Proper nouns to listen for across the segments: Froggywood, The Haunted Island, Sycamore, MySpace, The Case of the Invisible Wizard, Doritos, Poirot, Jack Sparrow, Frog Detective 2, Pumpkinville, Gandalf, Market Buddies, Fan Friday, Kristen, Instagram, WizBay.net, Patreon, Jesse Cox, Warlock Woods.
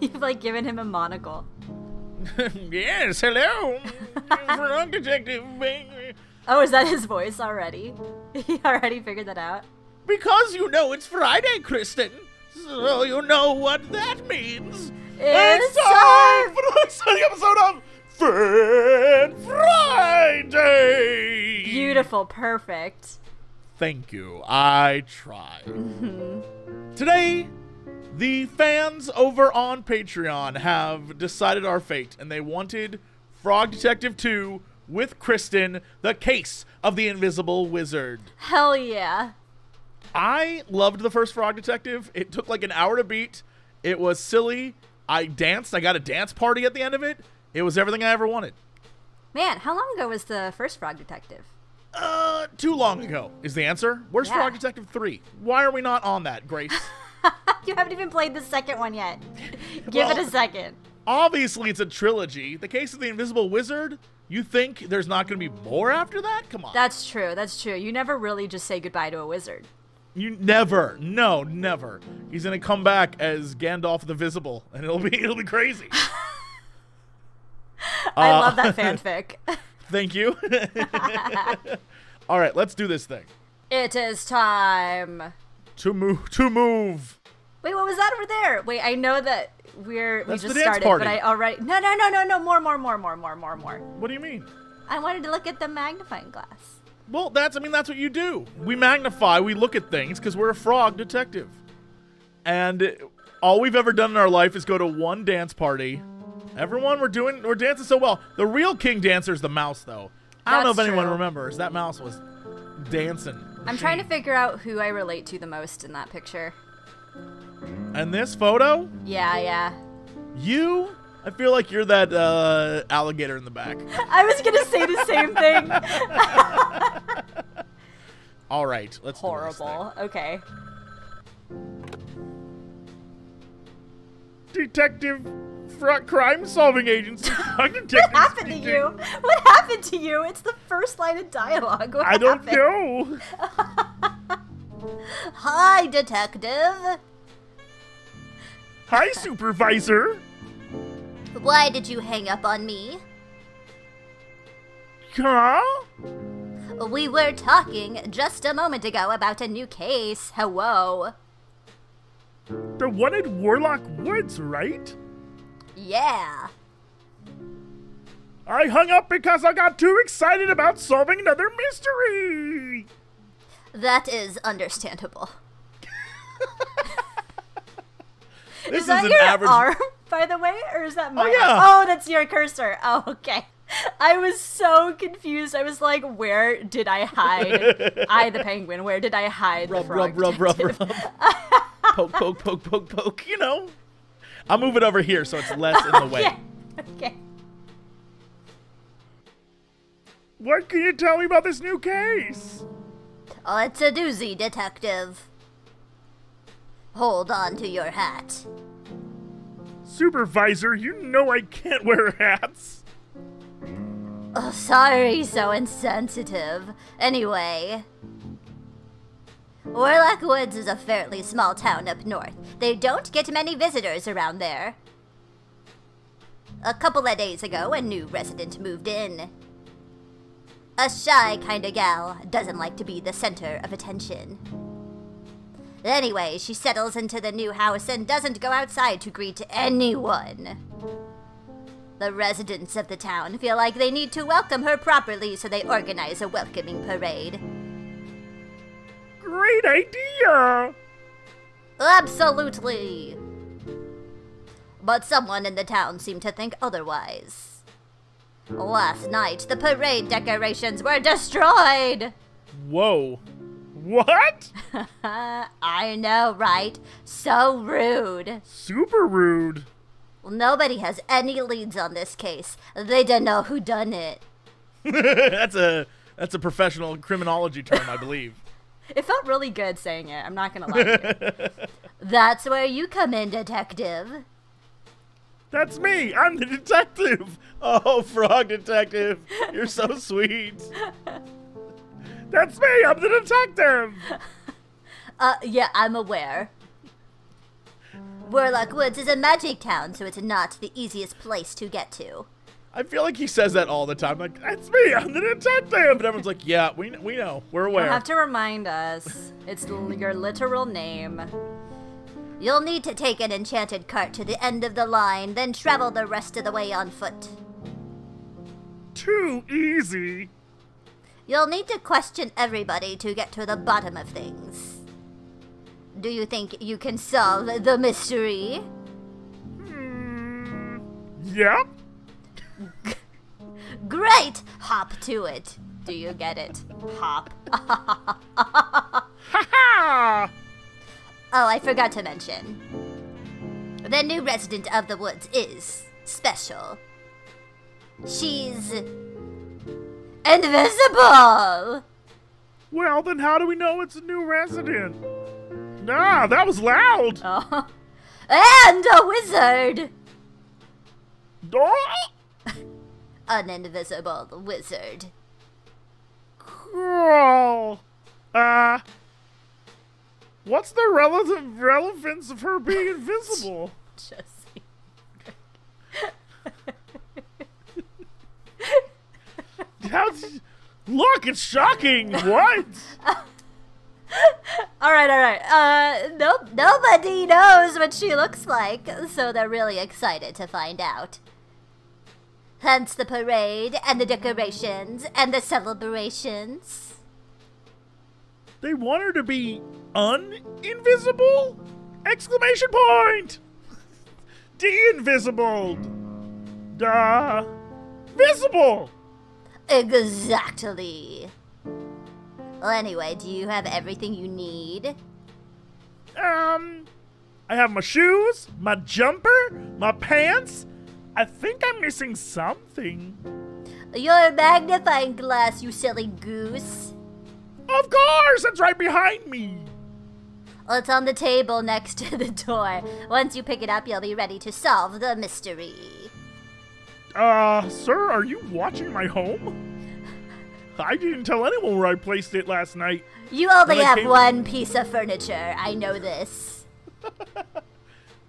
You've like given him a monocle. Yes, hello, Frog Detective. Oh, is that his voice already? He already figured that out. Because you know it's Friday, Kristen. So you know what that means. It's time for the exciting episode of Fan Friday. Beautiful, perfect. Thank you. I tried. Today, the fans over on Patreon have decided our fate, and they wanted Frog Detective 2 with Kristen, The Case of the Invisible Wizard. Hell yeah. I loved the first Frog Detective. It took like an hour to beat. It was silly. I danced. I got a dance party at the end of it. It was everything I ever wanted. Man, how long ago was the first Frog Detective? Too long ago is the answer. Where's Frog Detective 3? Why are we not on that, Grace? You haven't even played the second one yet. Give it a second. Obviously, it's a trilogy. The Case of the Invisible Wizard, you think there's not going to be more after that? Come on. That's true. That's true. You never really just say goodbye to a wizard. You never. No, never. He's going to come back as Gandalf the Visible, and it'll be crazy. I love that fanfic. Thank you. All right, let's do this thing. It is time to move. Wait, what was that over there? Wait, I know that we just started, but I already no, more. What do you mean? I wanted to look at the magnifying glass. Well, that's what you do. We magnify, we look at things because we're a frog detective. And all we've ever done in our life is go to one dance party. Everyone, we're dancing so well. The real king dancer is the mouse, though. I don't know if anyone remembers. That mouse was dancing. I'm trying to figure out who I relate to the most in that picture. And this photo? Yeah, yeah. You? I feel like you're that alligator in the back. I was going to say the same thing. All right, let's do this thing. Okay. Detective Crime Solving Agency. What happened to you? What happened to you? It's the first line of dialogue. What happened? I don't know. Hi, detective. Hi, supervisor. Why did you hang up on me? Huh? We were talking just a moment ago about a new case. Hello. The one at Warlock Woods, right? Yeah. I hung up because I got too excited about solving another mystery. That is understandable. This is that an your average arm, by the way, or is that my arm? Oh, that's your cursor. Oh, okay. I was so confused. I was like, where did I hide? I, the penguin, where did I hide the frog detective? Rub. Poke, poke, poke, poke, poke, you know. I'll move it over here so it's less in the way. Okay. What can you tell me about this new case? Oh, it's a doozy, detective. Hold on to your hat. Supervisor, you know I can't wear hats. Oh, sorry, so insensitive. Anyway, Warlock Woods is a fairly small town up north. They don't get many visitors around there. A couple of days ago, a new resident moved in. A shy kind of gal, doesn't like to be the center of attention. Anyway, she settles into the new house and doesn't go outside to greet anyone. The residents of the town feel like they need to welcome her properly, so they organize a welcoming parade. Great idea! Absolutely! But someone in the town seemed to think otherwise. Last night, the parade decorations were destroyed! Whoa. What? I know, right? So rude. Super rude. Nobody has any leads on this case. They don't know who done it. That's a professional criminology term, I believe. It felt really good saying it. I'm not going to lie to you. That's where you come in, detective. That's me. I'm the detective. Oh, Frog Detective. You're so sweet. That's me. I'm the detective. Yeah, I'm aware. Warlock Woods is a magic town, so it's not the easiest place to get to. I feel like he says that all the time. Like, that's me, I'm the detective. And everyone's like, yeah, we know. We're aware. You have to remind us. It's your literal name. You'll need to take an enchanted cart to the end of the line, then travel the rest of the way on foot. Too easy. You'll need to question everybody to get to the bottom of things. Do you think you can solve the mystery? Yep. Great! Hop to it. Do you get it? Hop. Oh, I forgot to mention. The new resident of the woods is special. She's invisible! Well, then how do we know it's a new resident? Nah, that was loud! Oh. And a wizard! Oh. An invisible wizard. Cool. What's the relevance of her being invisible? Jesse. Look, it's shocking. What? All right. Nope. Nobody knows what she looks like, so they're really excited to find out. Hence the parade and the decorations and the celebrations. They want her to be un-invisible? Exclamation point! De-invisible! Duh! Visible! Exactly. Well, anyway, do you have everything you need? I have my shoes, my jumper, my pants. I think I'm missing something. Your magnifying glass, you silly goose. Of course, it's right behind me. Well, it's on the table next to the door. Once you pick it up, you'll be ready to solve the mystery. Sir, are you watching my home? I didn't tell anyone where I placed it last night. You only have one piece of furniture. I know this.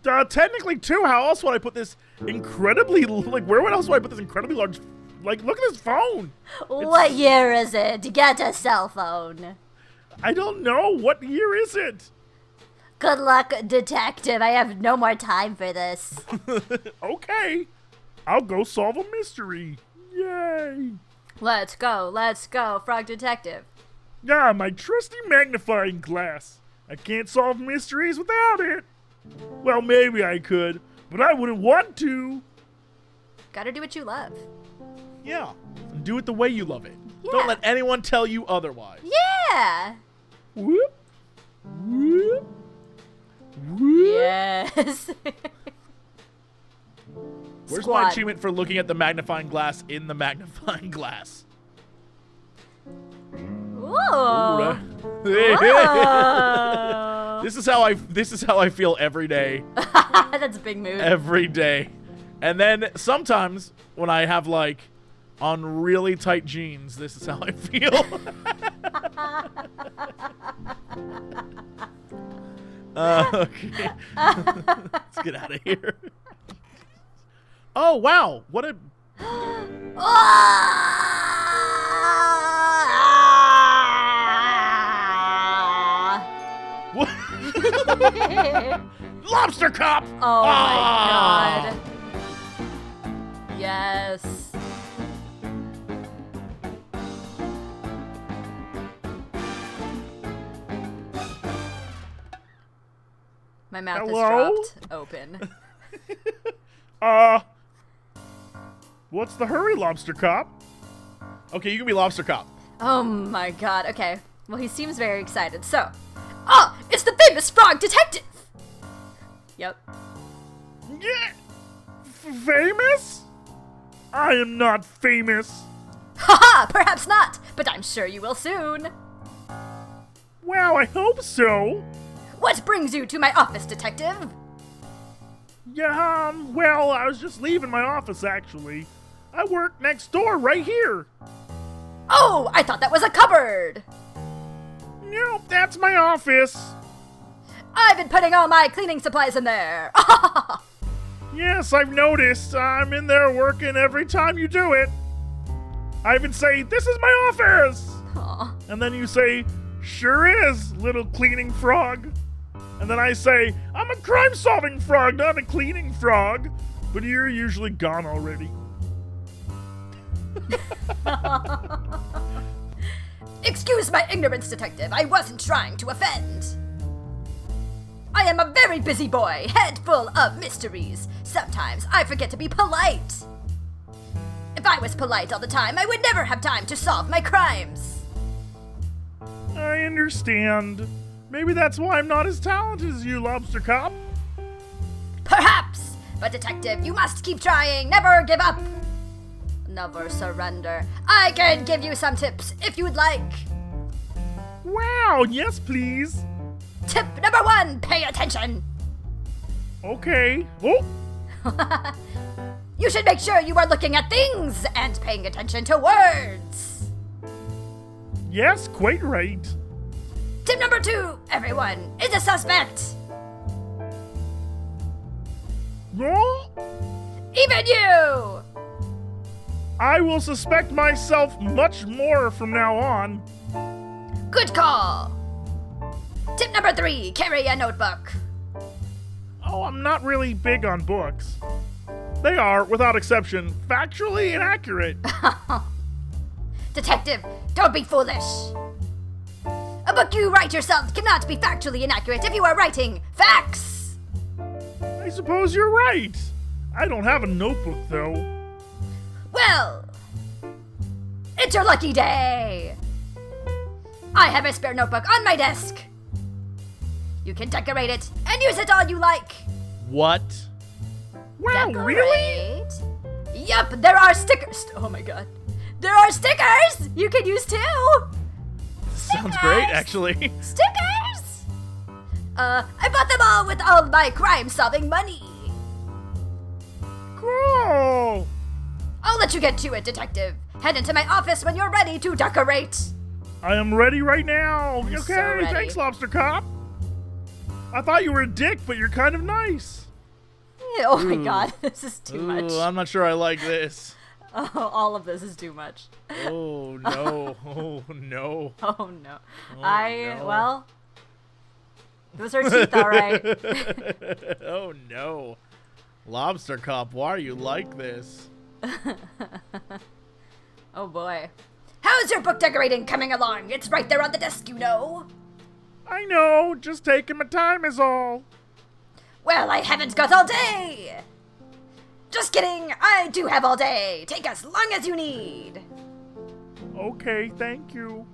Technically too, how else would I put this incredibly, like, where else would I put this incredibly large, like, look at this phone. What year is it? Get a cell phone. I don't know. What year is it? Good luck, detective. I have no more time for this. Okay. I'll go solve a mystery. Yay. Let's go, Frog Detective. Yeah, my trusty magnifying glass. I can't solve mysteries without it. Well, maybe I could, but I wouldn't want to. Gotta do what you love. Yeah. Do it the way you love it. Yeah. Don't let anyone tell you otherwise. Yeah. Whoop. Whoop. Whoop. Yes. Where's my achievement for looking at the magnifying glass in the magnifying glass? Whoa. Whoa. This is how I feel every day. That's a big move. Every day. And then sometimes when I have, like, on really tight jeans, this is how I feel. Okay. Let's get out of here. Oh, wow. What a... Lobster cop! Oh, my God. Yes. My mouth is dropped open. What's the hurry, lobster cop? Okay, you can be lobster cop. Oh, my God. Okay. Well, he seems very excited, so... Oh, it's the famous Frog Detective! Yep. Yeah. Famous? I am not famous. Haha, perhaps not, but I'm sure you will soon. Well, I hope so. What brings you to my office, Detective? Yeah, well, I was just leaving my office, actually. I work next door, right here. Oh, I thought that was a cupboard. Nope, that's my office. I've been putting all my cleaning supplies in there. Yes, I've noticed. I'm in there working every time you do it. I even say, this is my office. Aww. And then you say, sure is, little cleaning frog. And then I say, I'm a crime-solving frog, not a cleaning frog. But you're usually gone already. Excuse my ignorance, Detective. I wasn't trying to offend. I am a very busy boy, head full of mysteries. Sometimes I forget to be polite. If I was polite all the time, I would never have time to solve my crimes. I understand. Maybe that's why I'm not as talented as you, Lobster Cop. Perhaps! But Detective, you must keep trying. Never give up. Never surrender. I can give you some tips if you would like. Wow, yes please. Tip number 1, pay attention. Okay. Oh. You should make sure you are looking at things and paying attention to words. Yes, quite right. Tip number 2, everyone is a suspect. No? Even you! I will suspect myself much more from now on. Good call. Tip number 3, carry a notebook. Oh, I'm not really big on books. They are, without exception, factually inaccurate. Detective, don't be foolish. A book you write yourself cannot be factually inaccurate if you are writing facts. I suppose you're right. I don't have a notebook, though. Well, it's your lucky day. I have a spare notebook on my desk. You can decorate it and use it all you like. What? Wow, decorate? Really? Yep, there are stickers. Oh my god. There are stickers you can use too. Sounds great, actually. Stickers? I bought them all with all my crime-solving money. Cool. I'll let you get to it, Detective. Head into my office when you're ready to decorate. I am ready right now. I'm okay, so ready. Thanks, Lobster Cop. I thought you were a dick, but you're kind of nice. Oh my god, this is too much. I'm not sure I like this. Oh, all of this is too much. Oh no, oh no. Oh no. Oh, well, those are teeth, all right. Oh no. Lobster Cop, why are you like this? Oh boy. How's your book decorating coming along? It's right there on the desk, you know. I know, just taking my time is all. Well, I haven't got all day. Just kidding, I do have all day. Take as long as you need. Okay, thank you.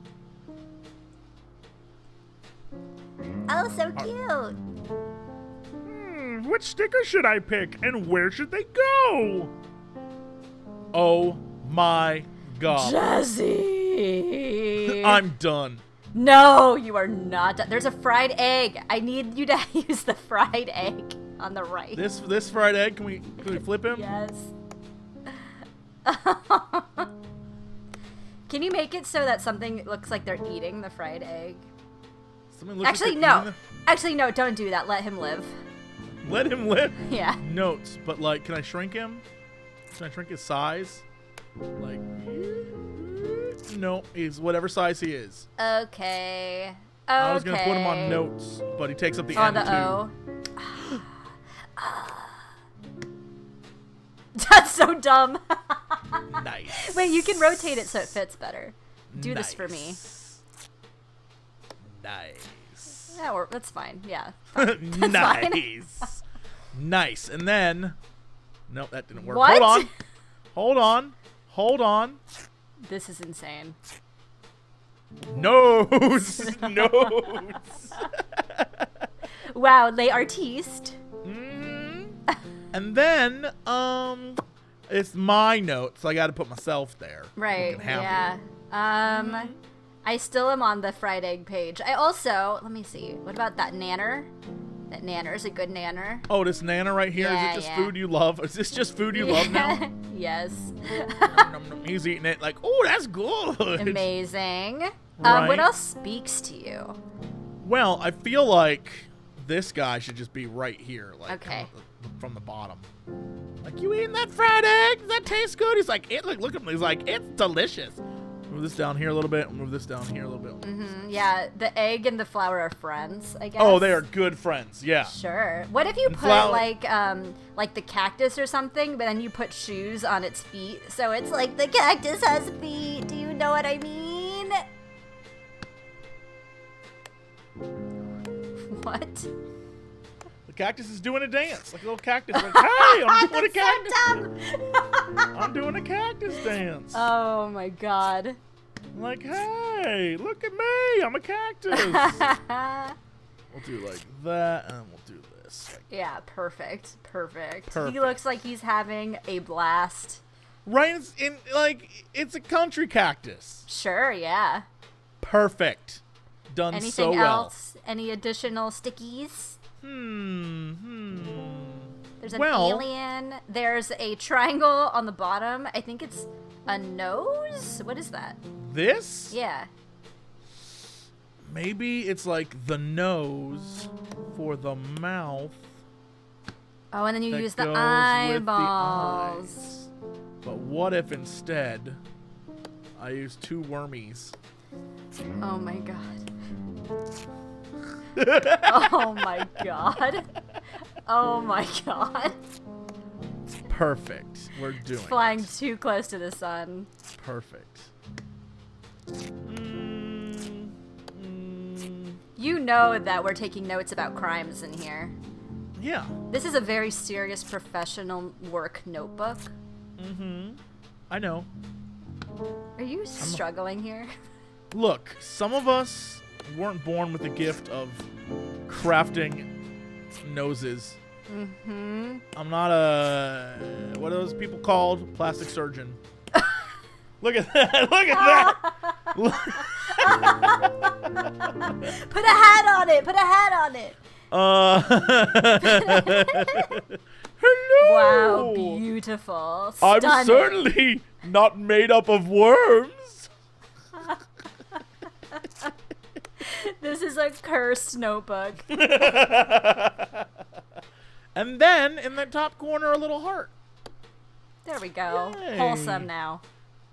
Oh, so cute. Which sticker should I pick and where should they go? Oh my god. Jesse! I'm done. No, you are not done. There's a fried egg. I need you to use the fried egg on the right. This fried egg, can we flip him? Yes. Can you make it so that something looks like they're eating the fried egg? Actually, no. Actually, no, don't do that. Let him live. Let him live? Yeah. Notes, but like, can I shrink him? Can I shrink his size? Like, no, he's whatever size he is. Okay. I was gonna put him on notes, but he takes up the end too. That's so dumb. Nice. Wait, you can rotate it so it fits better. Do this for me. Nice. Yeah, that's fine. Yeah. Fine. That's nice. Nice. And then. No, that didn't work. What? Hold on. Hold on. Hold on. This is insane. Nose. Nose. Wow, les artistes. And then, it's my note, so I got to put myself there. Right. Yeah. I still am on the fried egg page. I also, let me see. What about that nanner? That nanner is a good nanner. Oh, this nanner right here? Yeah, is it just food you love? Is this just food you love now? Yes. He's eating it like, oh, that's good. Amazing. Right? What else speaks to you? Well, I feel like this guy should just be right here, like from the bottom. Like, you eating that fried egg? Does that taste good? He's like, look at him. He's like, it's delicious. Move this down here a little bit. Move this down here a little bit. Mm-hmm. Yeah, the egg and the flour are friends, I guess. Oh, they are good friends. Yeah. Sure. What if you put like the cactus or something, but then you put shoes on its feet, so it's like the cactus has feet. Do you know what I mean? What? The cactus is doing a dance, like a little cactus. Like, hey, I'm doing a cactus. I'm doing a cactus dance. Oh my god. I'm like, hey, look at me, I'm a cactus. We'll do like that, and we'll do this. Like, yeah, perfect, perfect, perfect. He looks like he's having a blast. Right, in like it's a country cactus. Sure, yeah. Perfect. Done. Anything so well. Else? Any additional stickies? There's an alien. There's a triangle on the bottom. I think it's a nose? What is that? This? Yeah. Maybe it's like the nose for the mouth. Oh, and then you use the eyeballs. But what if instead I use two wormies? Oh my god. Oh my god. Oh my god. Perfect. We're doing it. Flying too close to the sun. Perfect. You know that we're taking notes about crimes in here. Yeah. This is a very serious professional work notebook. Mm-hmm. I know. Are you struggling here? Look, some of us weren't born with the gift of crafting noses. Mm-hmm. I'm not a, what are those people called? Plastic surgeon. Look at that. Look at that. Put a hat on it. Put a hat on it. Hello. Wow, beautiful. Stunning. I'm certainly not made up of worms. This is a cursed notebook. And then in the top corner, a little heart. There we go. Yay. Wholesome now.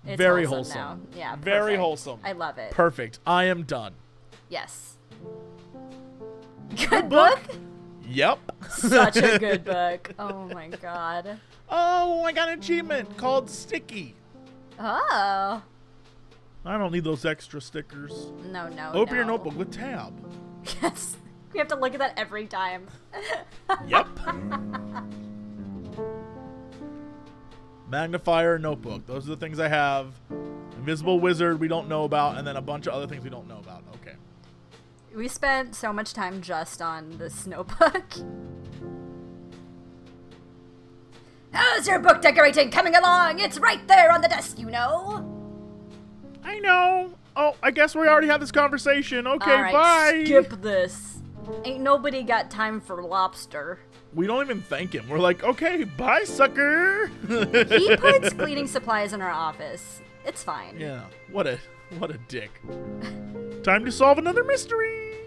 It's very wholesome. Now. Yeah. Perfect. Very wholesome. I love it. Perfect. I am done. Yes. Good book? Yep. Such a good book. Oh my god. Oh, I got an achievement called Sticky. Oh. I don't need those extra stickers. No, no, Open your notebook with tab. Yes. We have to look at that every time. Yep. Magnifier, notebook. Those are the things I have. Invisible Wizard we don't know about, and then a bunch of other things we don't know about. Okay. We spent so much time just on this notebook. How's your book decorating coming along? It's right there on the desk, you know. I know. Oh, I guess we already had this conversation. Okay, all right, bye. Skip this. Ain't nobody got time for lobster. We don't even thank him. We're like, okay, bye, sucker. He puts cleaning supplies in our office. It's fine. Yeah. What a dick. Time to solve another mystery.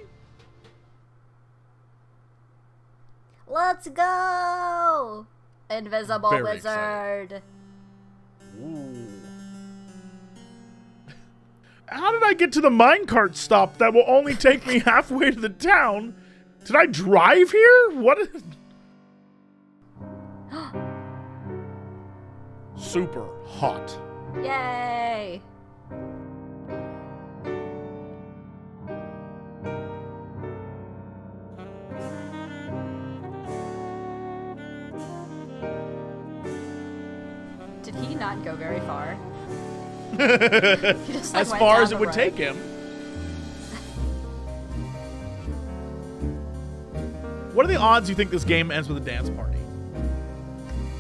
Let's go, Invisible Wizard. Exciting. Ooh. How did I get to the minecart stop that will only take me halfway to the town? Did I drive here? What? Super hot. Yay. Did he not go very far? Just, like, as far as it would take him. What are the odds you think this game ends with a dance party?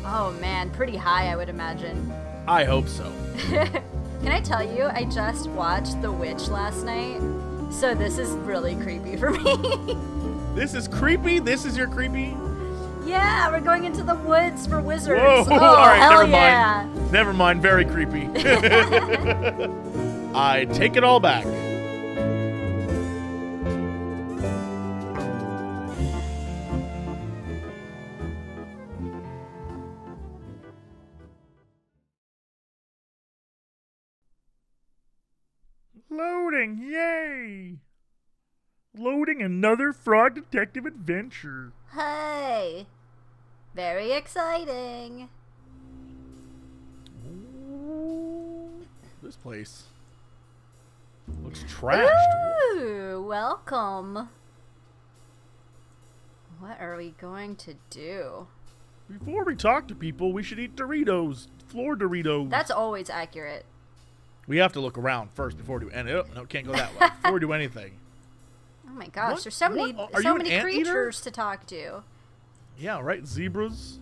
Oh man, pretty high, I would imagine. I hope so. Can I tell you, I just watched The Witch last night, so this is really creepy for me. This is creepy? This is your creepy? Yeah, we're going into the woods for wizards. Whoa. Oh, all right, hell never mind. Never mind, very creepy. I take it all back. Loading! Yay! Loading another Frog Detective adventure. Hey! Very exciting. Ooh, this place looks trashed. Ooh, welcome. What are we going to do? Before we talk to people, we should eat Doritos. Floor Doritos. That's always accurate. We have to look around first before we do anything. Oh, no, can't go that way. Before we do anything. Oh my gosh, what? There's so many creatures to talk to. Yeah, right? Zebras.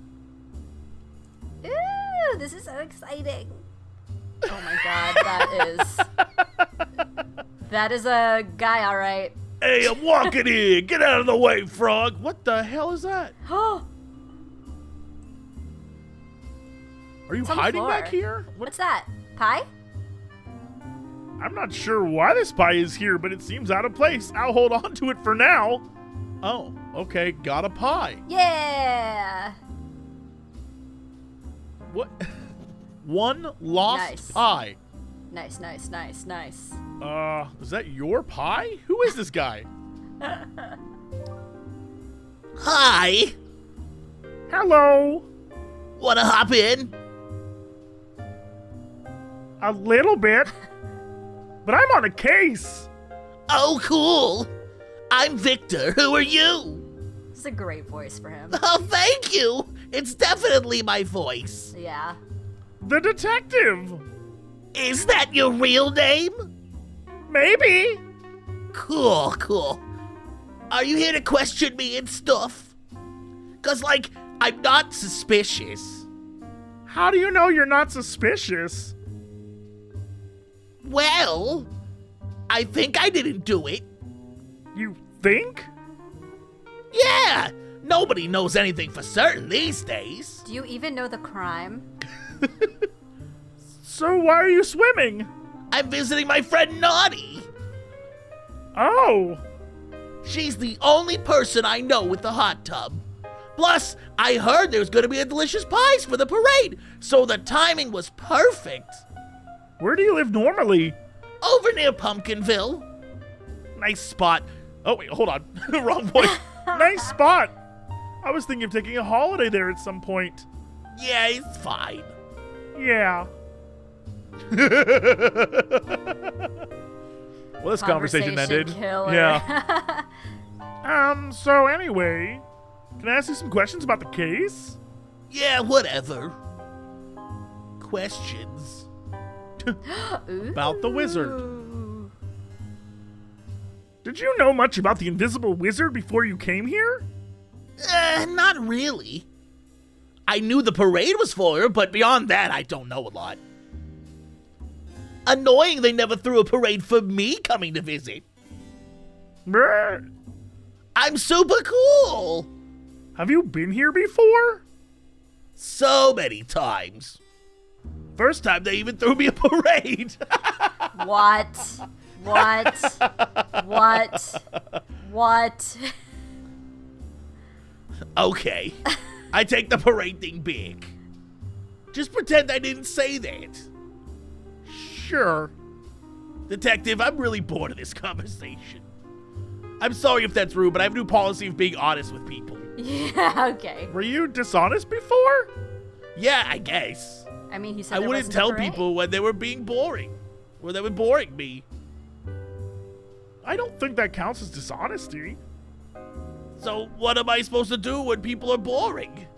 Ooh, this is so exciting. Oh my god, that is a guy, all right. Hey, I'm walking here. Get out of the way, frog. What the hell is that? Are you hiding back here? What's that? Pie? I'm not sure why this pie is here, but it seems out of place. I'll hold on to it for now. Oh, okay. Got a pie. Yeah. What? One lost pie. Nice, nice, nice, nice. Is that your pie? Who is this guy? Hi. Hello. Wanna hop in? A little bit. But I'm on a case. Oh, cool. I'm Victor. Who are you? It's a great voice for him. Oh, thank you. It's definitely my voice. Yeah. The detective. Is that your real name? Maybe. Cool, cool. Are you here to question me and stuff? 'Cause, like, I'm not suspicious. How do you know you're not suspicious? Well, I think I didn't do it. You think? Yeah, nobody knows anything for certain these days. Do you even know the crime? So why are you swimming? I'm visiting my friend Naughty. Oh. She's the only person I know with the hot tub. Plus, I heard there's going to be a delicious pies for the parade, so the timing was perfect. Where do you live normally? Over near Pumpkinville. Nice spot. Oh, wait, hold on. Wrong voice. Nice spot. I was thinking of taking a holiday there at some point. Yeah, it's fine. Yeah. Well, this conversation ended. Killer. Yeah. So anyway, can I ask you some questions about the case? Yeah, whatever. Questions. About the wizard. Did you know much about the Invisible Wizard before you came here? Not really. I knew the parade was for her, but beyond that, I don't know a lot. Annoying they never threw a parade for me coming to visit. Brr. I'm super cool. Have you been here before? So many times. First time they even threw me a parade. What? What? What? What? Okay. I take the parade thing big. Just pretend I didn't say that. Sure. Detective, I'm really bored of this conversation. I'm sorry if that's rude, but I have a new policy of being honest with people. Yeah, okay. Were you dishonest before? Yeah, I guess. I mean, he said I wouldn't tell people when they were being boring. Or they were boring me. I don't think that counts as dishonesty. So what am I supposed to do when people are boring?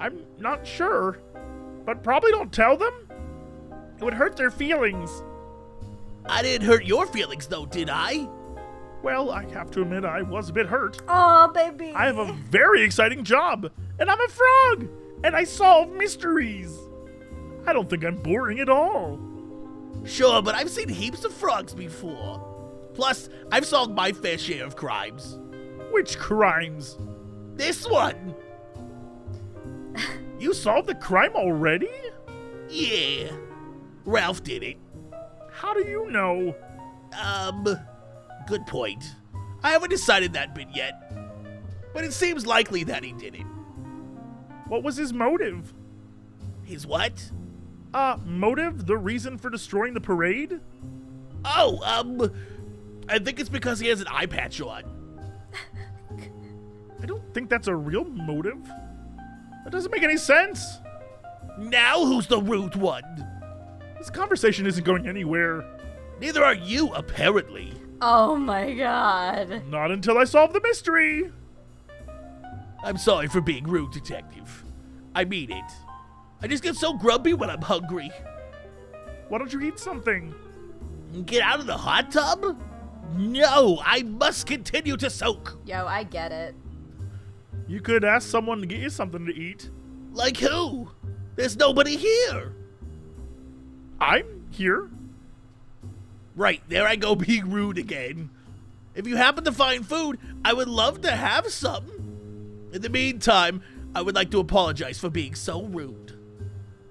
I'm not sure. But probably don't tell them. It would hurt their feelings. I didn't hurt your feelings, though, did I? Well, I have to admit I was a bit hurt. Aw, baby. I have a very exciting job, and I'm a frog, and I solve mysteries. I don't think I'm boring at all. Sure, but I've seen heaps of frogs before. Plus, I've solved my fair share of crimes. Which crimes? This one. You solved the crime already? Yeah. Ralph did it. How do you know? Good point. I haven't decided that bit yet. But it seems likely that he did it. What was his motive? His what? Motive? The reason for destroying the parade? Oh, I think it's because he has an eye patch on. I don't think that's a real motive. That doesn't make any sense. Now who's the rude one? This conversation isn't going anywhere. Neither are you, apparently. Oh my god. Not until I solve the mystery. I'm sorry for being rude, Detective. I mean it. I just get so grumpy when I'm hungry. Why don't you eat something? Get out of the hot tub? No, I must continue to soak. Yo, I get it. You could ask someone to get you something to eat. Like who? There's nobody here. I'm here. Right, there I go being rude again. If you happen to find food, I would love to have some. In the meantime, I would like to apologize for being so rude.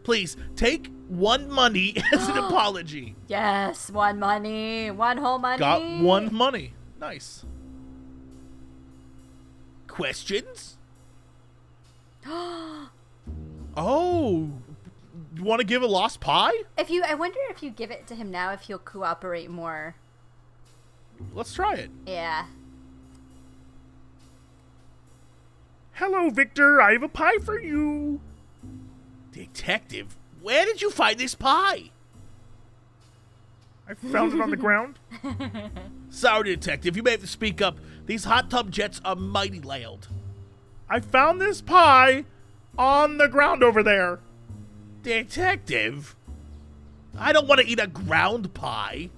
Please, take $1 as an apology. Yes, $1. One whole money. Got $1. Nice. Questions? Oh. You want to give a lost pie? I wonder if you give it to him now, if he'll cooperate more. Let's try it. Yeah. Hello, Victor. I have a pie for you. Detective, where did you find this pie? I found it on the ground. Sorry, Detective. You may have to speak up. These hot tub jets are mighty loud. I found this pie on the ground over there. Detective, I don't want to eat a ground pie.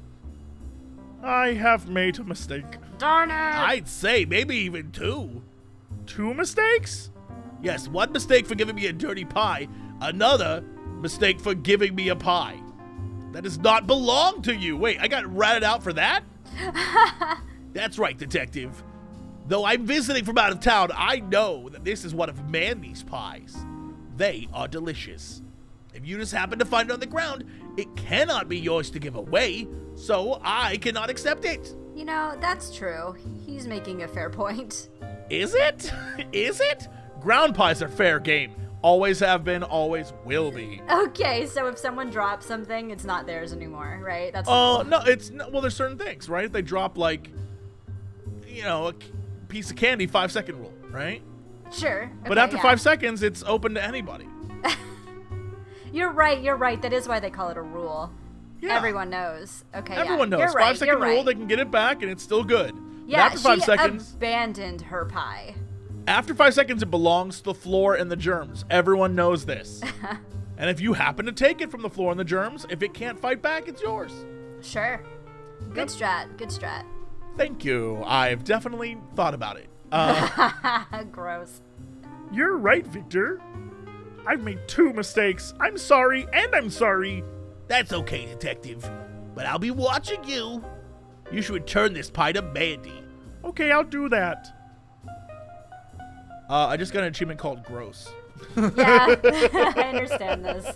I have made a mistake. Darn it! I'd say maybe even two. Two mistakes? Yes, one mistake for giving me a dirty pie, another mistake for giving me a pie. That does not belong to you. Wait, I got ratted out for that? That's right, Detective. Though I'm visiting from out of town, I know that this is one of Mandy's pies. They are delicious. If you just happen to find it on the ground, it cannot be yours to give away, so I cannot accept it. You know, that's true. He's making a fair point. Is it? Is it? Ground pies are fair game. Always have been, always will be. Okay, so if someone drops something, it's not theirs anymore, right? That's no, it's well, there's certain things, right? If they drop, like, you know, a piece of candy, 5-second rule, right? Sure. Okay, but after 5 seconds, it's open to anybody. You're right, you're right. That is why they call it a rule. Yeah. Everyone knows. Okay, everyone knows. You're 5-second rule, right. They can get it back, and it's still good. Yeah, after 5 seconds, she abandoned her pie. After 5 seconds, it belongs to the floor and the germs. Everyone knows this. And if you happen to take it from the floor and the germs, if it can't fight back, it's yours. Sure. Good strat. Good strat. Thank you. I've definitely thought about it. Gross. You're right, Victor. I've made two mistakes. I'm sorry, and I'm sorry. That's okay, Detective. But I'll be watching you. You should return this pie to Mandy. Okay, I'll do that. I just got an achievement called Gross. Yeah, I understand this.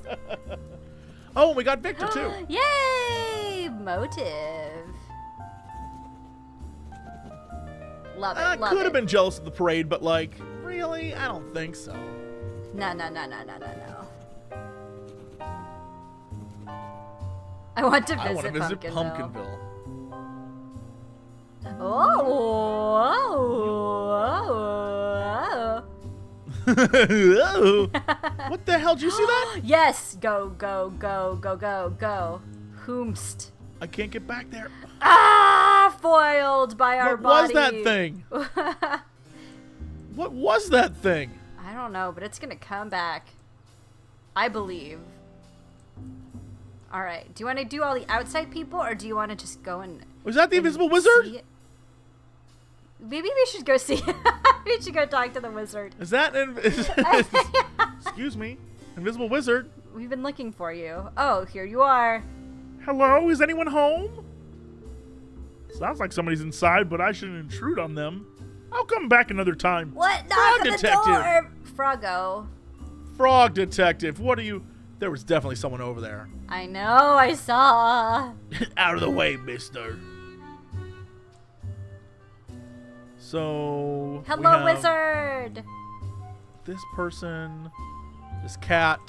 Oh, we got Victor, too. Yay! Motive. Love it, love it. I could have been jealous of the parade, but, like, really? I don't think so. No. I want to visit Pumpkinville. Oh. What the hell? Did you see that? Yes. Go, go, go, go, go, go. Whomst. I can't get back there. Ah! Foiled by our body. What was that thing? What was that thing? I don't know, but it's gonna come back. I believe. Alright, do you want to do all the outside people, or do you want to just go and... Was that the Invisible Wizard? Maybe we should go see... We should go talk to the wizard. Is that... Excuse me. Invisible Wizard. We've been looking for you. Oh, here you are. Hello, is anyone home? Sounds like somebody's inside, but I shouldn't intrude on them. I'll come back another time. What? Knock on the door! Froggo. Frog Detective, what are you... There was definitely someone over there. I know, I saw. Out of the way, mister. So... Hello, wizard! This person, this cat,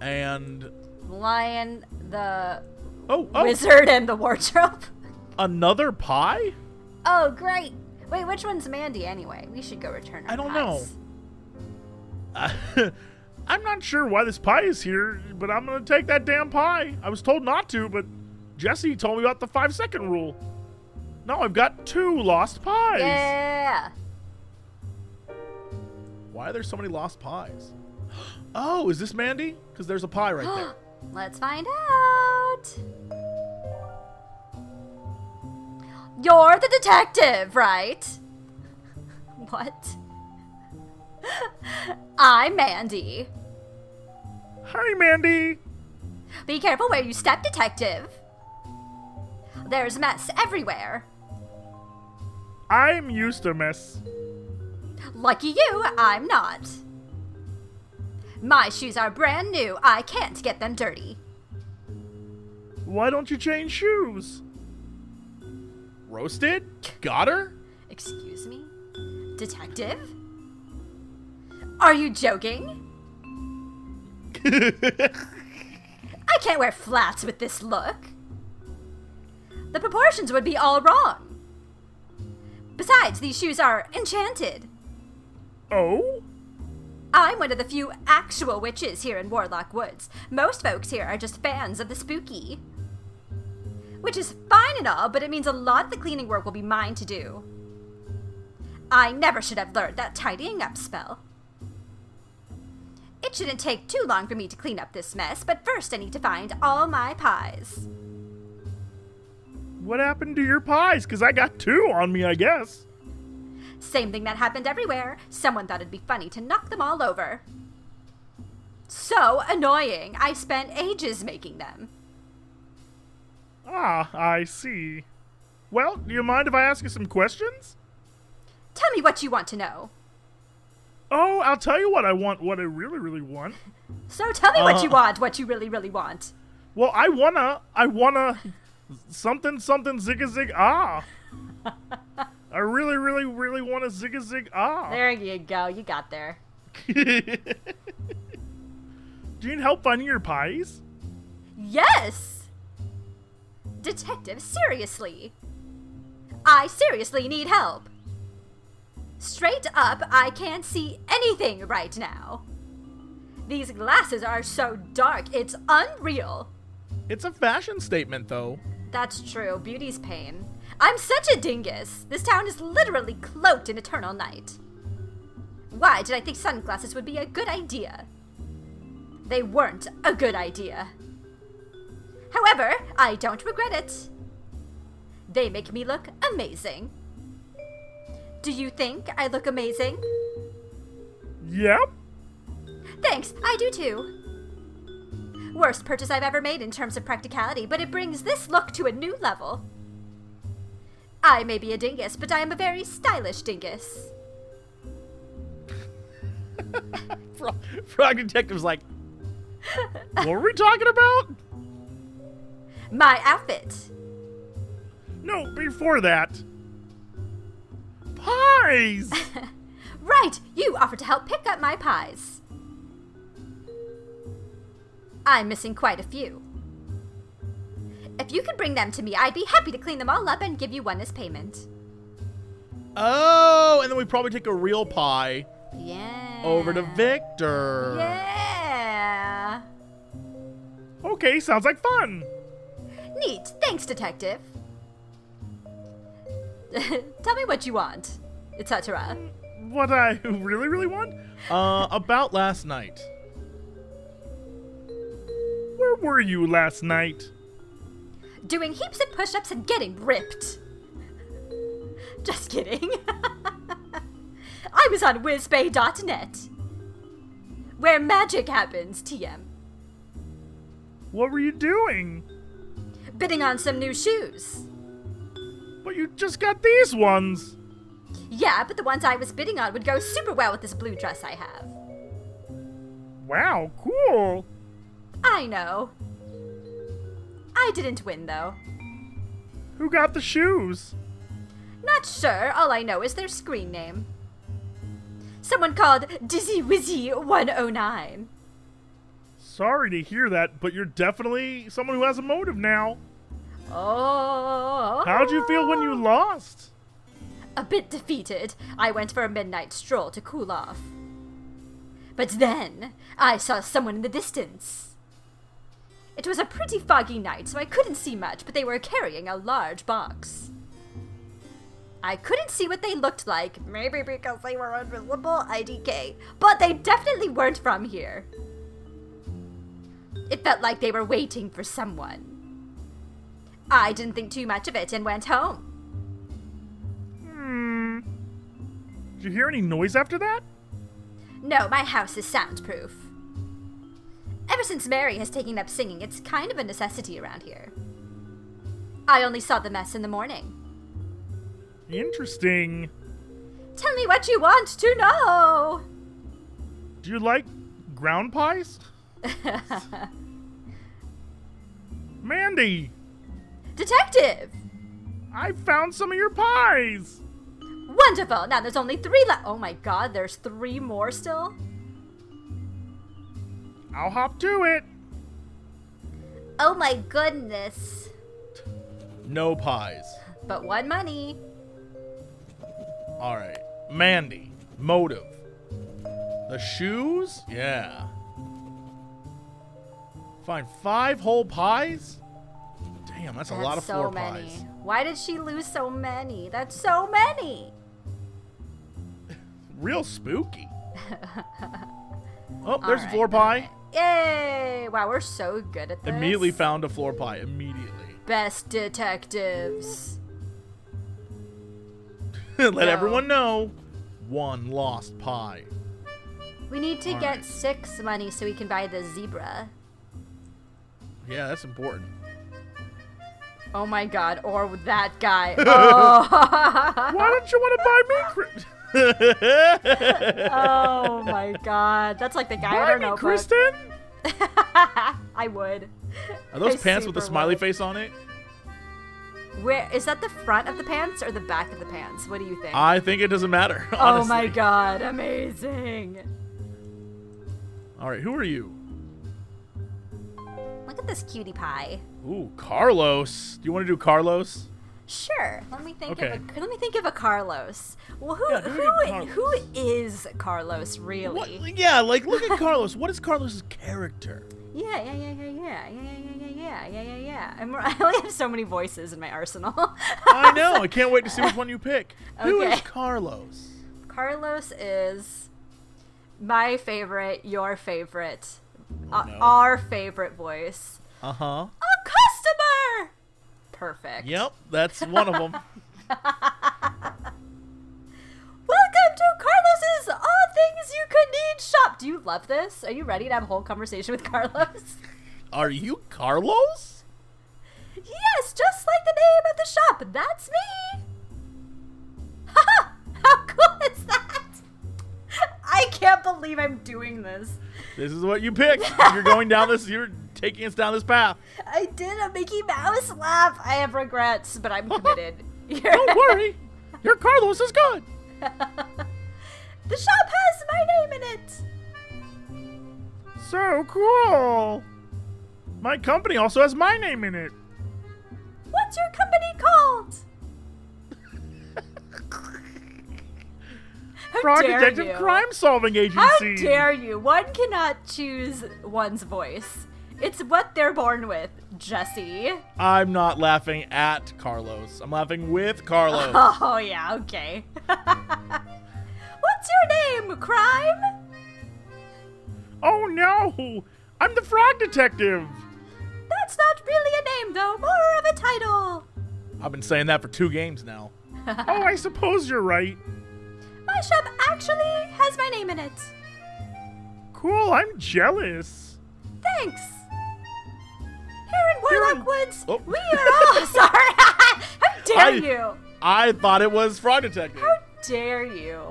and... Lion, the Oh. Wizard and the wardrobe. Another pie? Oh, great. Wait, which one's Mandy anyway? We should go return our pies. I don't know. I'm not sure why this pie is here, but I'm going to take that damn pie. I was told not to, but Jesse told me about the 5-second rule. Now I've got 2 lost pies. Yeah. Why are there so many lost pies? Oh, is this Mandy? Because there's a pie right there. Let's find out. You're the detective, right? What? I'm Mandy. Hi, Mandy. Be careful where you step, detective. There's mess everywhere. I'm used to mess. Lucky you, I'm not. My shoes are brand new. I can't get them dirty. Why don't you change shoes? Roasted? Got her? Excuse me? Detective? Are you joking? I can't wear flats with this look. The proportions would be all wrong. Besides, these shoes are enchanted. Oh? I'm one of the few actual witches here in Warlock Woods. Most folks here are just fans of the spooky. Which is fine and all, but it means a lot of the cleaning work will be mine to do. I never should have learned that tidying up spell. It shouldn't take too long for me to clean up this mess, but first I need to find all my pies. What happened to your pies? Because I got 2 on me, I guess. Same thing that happened everywhere. Someone thought it'd be funny to knock them all over. So annoying. I spent ages making them. Ah, I see. Well, do you mind if I ask you some questions? Tell me what you want to know. Oh, I'll tell you what I want, what I really, really want. So tell me what you want, what you really, really want. Well, I wanna something, something, zigga, zig, ah. I really, really, really want a zigga, zig, ah. There you go. You got there. Do you need help finding your pies? Yes. Detective, seriously. I seriously need help. Straight up, I can't see anything right now. These glasses are so dark, it's unreal. It's a fashion statement, though. That's true. Beauty's pain. I'm such a dingus. This town is literally cloaked in eternal night. Why did I think sunglasses would be a good idea? They weren't a good idea. However, I don't regret it. They make me look amazing. Do you think I look amazing? Yep. Thanks, I do too. Worst purchase I've ever made in terms of practicality, but it brings this look to a new level. I may be a dingus, but I am a very stylish dingus. Frog Detective's like, what were we talking about? My outfit. No, before that. Pies! Right! You offered to help pick up my pies. I'm missing quite a few. If you could bring them to me, I'd be happy to clean them all up and give you one as payment. Oh, and then we probably take a real pie. Yeah. Over to Victor. Yeah. Okay, sounds like fun. Neat. Thanks, detective. Tell me what you want, etc. What I really, really want? About last night. Where were you last night? Doing heaps of push-ups and getting ripped. Just kidding. I was on WizBay.net. Where magic happens, TM. What were you doing? Bidding on some new shoes. But you just got these ones. Yeah, but the ones I was bidding on would go super well with this blue dress I have. Wow, cool. I know. I didn't win, though. Who got the shoes? Not sure. All I know is their screen name. Someone called DizzyWizzy109. sorry to hear that, but you're definitely someone who has a motive now. Oh. How'd you feel when you lost? A bit defeated. I went for a midnight stroll to cool off. But then, I saw someone in the distance. It was a pretty foggy night, so I couldn't see much, but they were carrying a large box. I couldn't see what they looked like, maybe because they were invisible, IDK, but they definitely weren't from here. It felt like they were waiting for someone. I didn't think too much of it and went home. Hmm. Did you hear any noise after that? No, my house is soundproof. Ever since Mary has taken up singing, it's kind of a necessity around here. I only saw the mess in the morning. Interesting. Tell me what you want to know. Do you like ground pies? Mandy! Detective! I found some of your pies! Wonderful! Now there's only 3 left. Oh my god, there's 3 more still? I'll hop to it! Oh my goodness. No pies. But 1 money. Alright. Mandy. Motive. The shoes? Yeah. Find 5 whole pies? Damn, that's a lot of so floor many. Pies. Why did she lose so many? That's so many. Real spooky. Oh, there's a floor pie. Right. Yay! Wow, we're so good at this. Immediately found a floor pie. Immediately. Best detectives. Let everyone know. 1 lost pie. We need to get 6 money so we can buy the zebra. Yeah, that's important. Oh my god, or that guy. Oh. Why don't you want to buy me, Kristen? Oh my god. That's like the guy I don't know. Kristen? I would. Are those pants with a smiley face on it? Where is that the front of the pants or the back of the pants? What do you think? I think it doesn't matter. Honestly. Oh my god, amazing. Alright, who are you? Look at this cutie pie. Ooh, Carlos. Do you want to do Carlos? Sure. Let me think of a Carlos. Well, who is Carlos really? What? Yeah, like look at Carlos. What is Carlos's character? Yeah. I only have so many voices in my arsenal. I know. I can't wait to see which one you pick. Okay. Who is Carlos? Carlos is my favorite, your favorite, our favorite voice. Uh-huh. A customer! Perfect. Yep, that's one of them. Welcome to Carlos's All Things You Could Need Shop. Do you love this? Are you ready to have a whole conversation with Carlos? Are you Carlos? Yes, just like the name of the shop. That's me. Haha! How cool is that? I can't believe I'm doing this. This is what you picked. You're going down this. You're taking us down this path. I did a Mickey Mouse laugh. I have regrets, but I'm committed. Don't worry. Your Carlos is good. The shop has my name in it. So cool. My company also has my name in it. What's your company called? Frog Detective Crime Solving Agency. How dare you? One cannot choose one's voice. It's what they're born with, Jesse. I'm not laughing at Carlos. I'm laughing with Carlos. Oh, yeah, okay. What's your name, Crime? Oh, no. I'm the Frog Detective. That's not really a name, though. More of a title. I've been saying that for 2 games now. Oh, I suppose you're right. My shop actually has my name in it. Cool, I'm jealous. Thanks. Here in Warlock Woods, we are all... Sorry. How dare you? I thought it was Frog Detective. How dare you?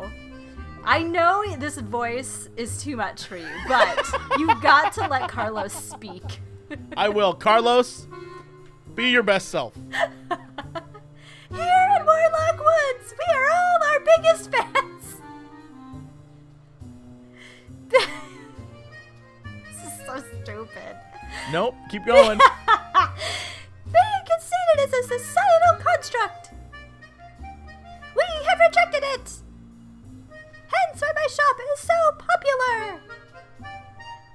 I know this voice is too much for you, but you've got to let Carlos speak. I will. Carlos, be your best self. Here in Warlock Woods, we are all our biggest fans. This is so so stupid. Nope, keep going. Being conceited is a societal construct. We have rejected it. Hence why my shop is so popular.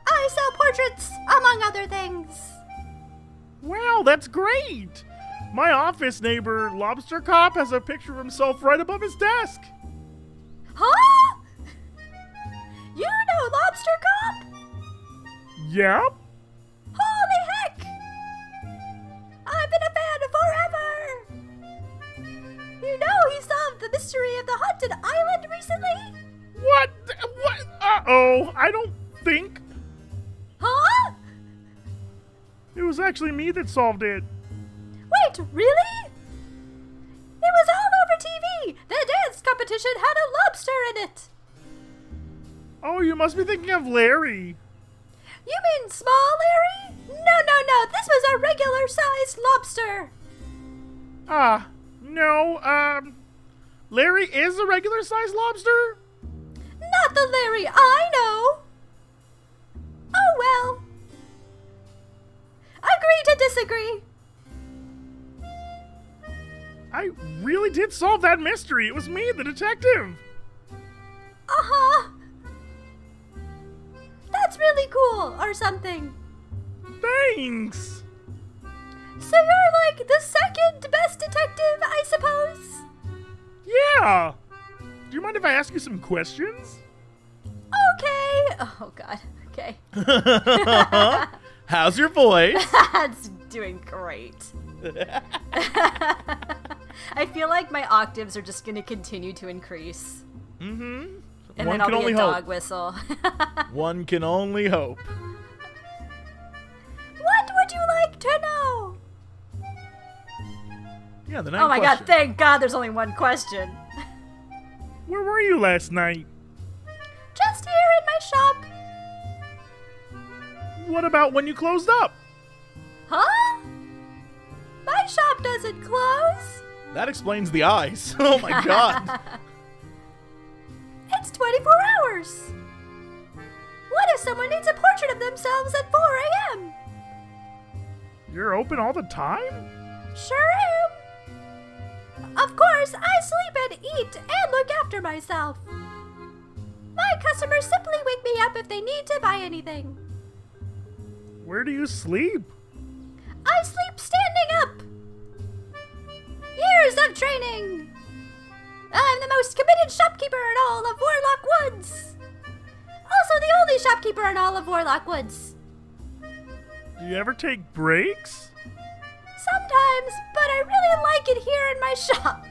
I sell portraits, among other things. Wow, that's great. My office neighbor, Lobster Cop, has a picture of himself right above his desk. Huh? You know Lobster Cop? Yep. Holy heck! I've been a fan forever! You know he solved the mystery of the Haunted Island recently? What? What? Uh-oh, I don't think. Huh? It was actually me that solved it. Wait, really? It was all over TV! The dance competition had a lobster in it! Oh, you must be thinking of Larry. You mean small Larry? No, this was a regular-sized lobster! Larry is a regular-sized lobster? Not the Larry I know! Oh well. Agree to disagree! I really did solve that mystery. It was me, the detective. Uh-huh. That's really cool, or something. Thanks. So you're like the second best detective, I suppose? Yeah. Do you mind if I ask you some questions? Okay. Oh, God. Okay. How's your voice? It's doing great. I feel like my octaves are just going to continue to increase. Mm-hmm. And then I'll be a dog whistle. One can only hope. What would you like to know? Yeah, the ninth question. Oh my God, thank God there's only one question. Where were you last night? Just here in my shop. What about when you closed up? Huh? My shop doesn't close. That explains the eyes. Oh my God. It's 24 hours. What if someone needs a portrait of themselves at 4 a.m.? You're open all the time? Sure am. Of course, I sleep and eat and look after myself. My customers simply wake me up if they need to buy anything. Where do you sleep? I sleep standing up. Years of training. I'm the most committed shopkeeper in all of Warlock Woods. Also the only shopkeeper in all of Warlock Woods. Do you ever take breaks? Sometimes, but I really like it here in my shop.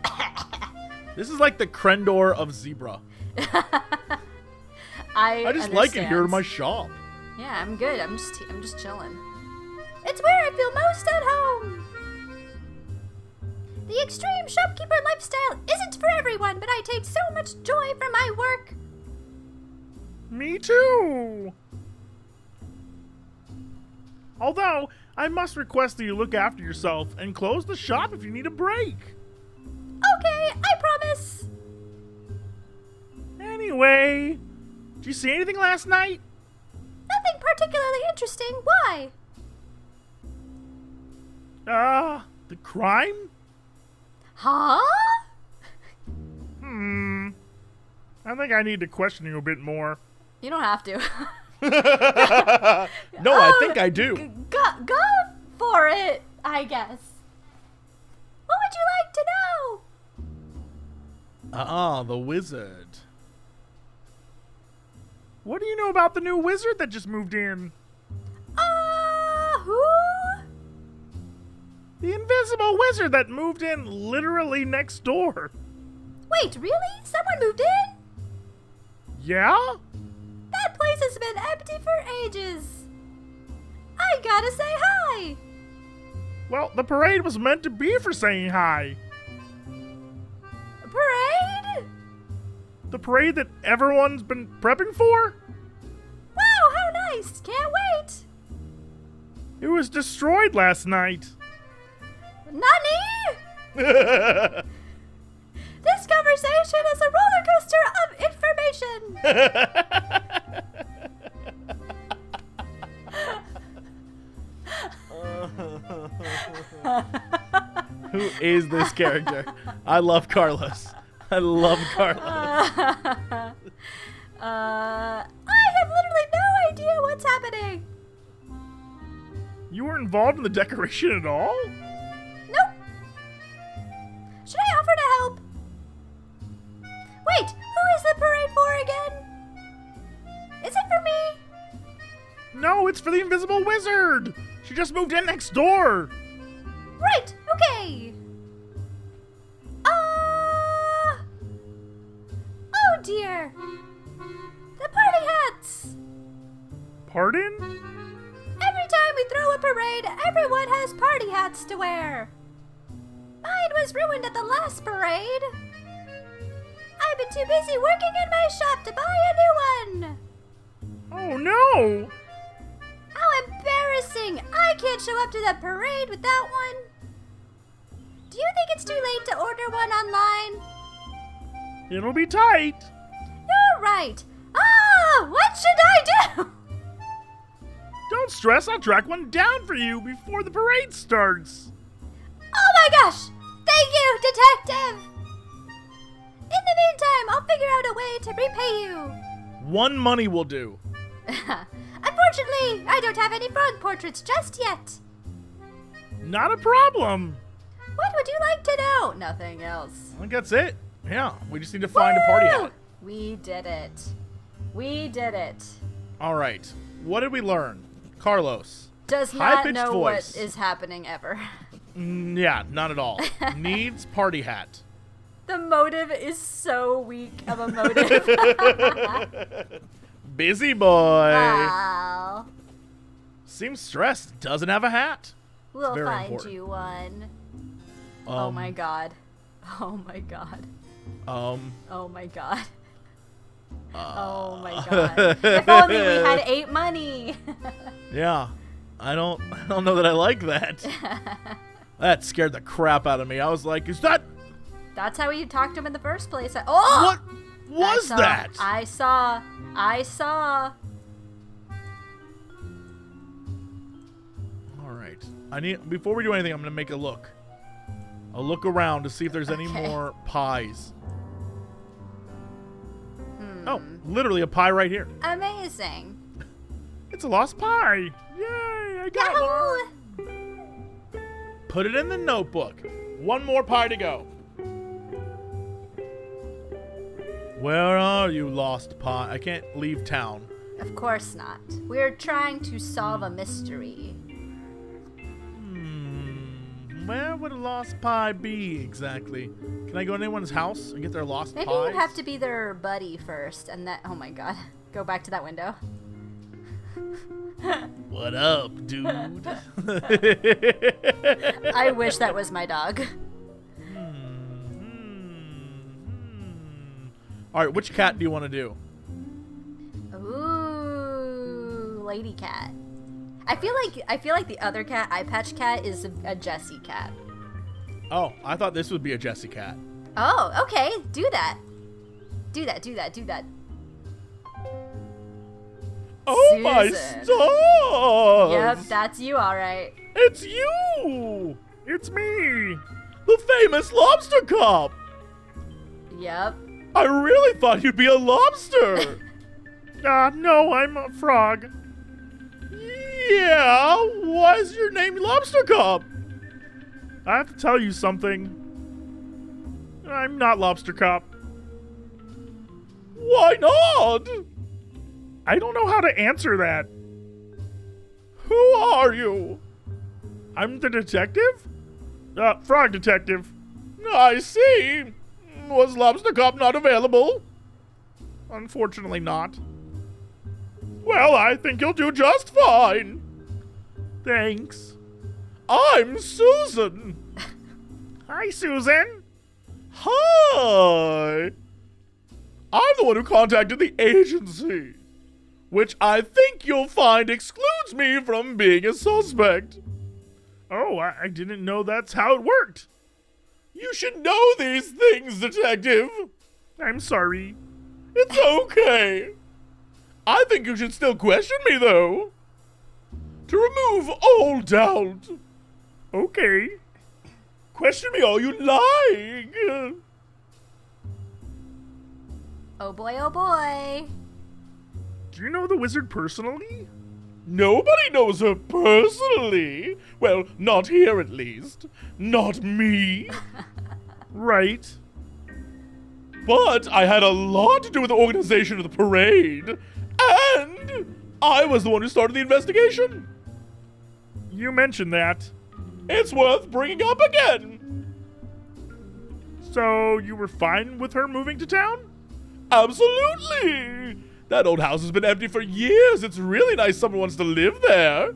This is like the Crendor of Zebra. I just understand. Like it here in my shop. Yeah, I'm good. I'm just chilling. It's where I feel most at home. The extreme shopkeeper lifestyle isn't for everyone, but I take so much joy from my work. Me too. Although, I must request that you look after yourself and close the shop if you need a break. Okay, I promise. Anyway, did you see anything last night? Nothing particularly interesting. Why? The crime? Huh? I think I need to question you a bit more. You don't have to. No, I think I do. Go for it, I guess. What would you like to know? The wizard. What do you know about the new wizard that just moved in? Who? The invisible wizard that moved in literally next door. Wait, really? Someone moved in? Yeah? That place has been empty for ages. I gotta say hi. Well, the parade was meant to be for saying hi. A parade? The parade that everyone's been prepping for? Wow, how nice! Can't wait! It was destroyed last night. Nani? This conversation is a roller coaster of information. Who is this character? I love Carlos. I love Carlos. I have literally no idea what's happening. You weren't involved in the decoration at all? Nope. Should I offer to help? Wait, who is the parade for again? Is it for me? No, it's for the Invisible Wizard. She just moved in next door. Right, okay. Oh dear. The party hats. Pardon? Every time we throw a parade, everyone has party hats to wear. Mine was ruined at the last parade. I've been too busy working in my shop to buy a new one. Oh no! How embarrassing! I can't show up to the parade without one. Do you think it's too late to order one online? It'll be tight. You're right. Ah, what should I do? Don't stress, I'll track one down for you before the parade starts. Oh my gosh! Thank you, Detective! In the meantime, I'll figure out a way to repay you. One money will do. Unfortunately, I don't have any frog portraits just yet. Not a problem. What would you like to know? Nothing else. I think that's it. Yeah, we just need to find a party hat. We did it. We did it. All right. What did we learn? Carlos does not know voice. What is happening ever. Yeah, not at all. Needs party hat. The motive is so weak of a motive. Busy boy. Wow. Seems stressed. Doesn't have a hat. We'll find you one. Oh my god. Oh my god. Oh my god. Oh my god. If only we had 8 money. Yeah. I don't know that I like that. That scared the crap out of me. I was like, is that? That's how you talked to him in the first place. Oh! What? Was that? I saw. All right. I need before we do anything, I'm gonna make a look. I'll look around to see if there's any more pies. Oh, literally a pie right here. Amazing. It's a lost pie. Yay! I got one. Put it in the notebook. One more pie to go. Where are you, lost pie? I can't leave town. Of course not. We're trying to solve a mystery. Where would a lost pie be exactly? Can I go to anyone's house and get their lost pies? Maybe you have to be their buddy first, and that. Oh my god! Go back to that window. What up, dude? I wish that was my dog. All right, which cat do you want to do? Ooh, lady cat. I feel like the other cat, Eye Patch Cat, is a Jesse cat. Oh, I thought this would be a Jesse cat. Oh, okay, do that. Do that. Do that. Do that. Oh Susan. My stars! Yep, that's you, all right. It's you. It's me, the famous lobster cop. Yep. I really thought you'd be a lobster. No, I'm a frog. Yeah, why is your name Lobster Cop? I have to tell you something. I'm not Lobster Cop. Why not? I don't know how to answer that. Who are you? I'm the detective? Frog Detective. I see. Was Lobster Cop not available? Unfortunately not. Well, I think you'll do just fine. Thanks. I'm Susan. Hi, Susan. Hi. I'm the one who contacted the agency, which I think you'll find excludes me from being a suspect. Oh, I didn't know that's how it worked. You should know these things, Detective. I'm sorry. It's okay. I think you should still question me, though. To remove all doubt. Okay. Question me, are you lying? Oh boy, oh boy. Do you know the wizard personally? Nobody knows her personally. Well, not here at least. Not me. Right. But I had a lot to do with the organization of the parade. And I was the one who started the investigation. You mentioned that. It's worth bringing up again. So you were fine with her moving to town? Absolutely. That old house has been empty for years. It's really nice someone wants to live there.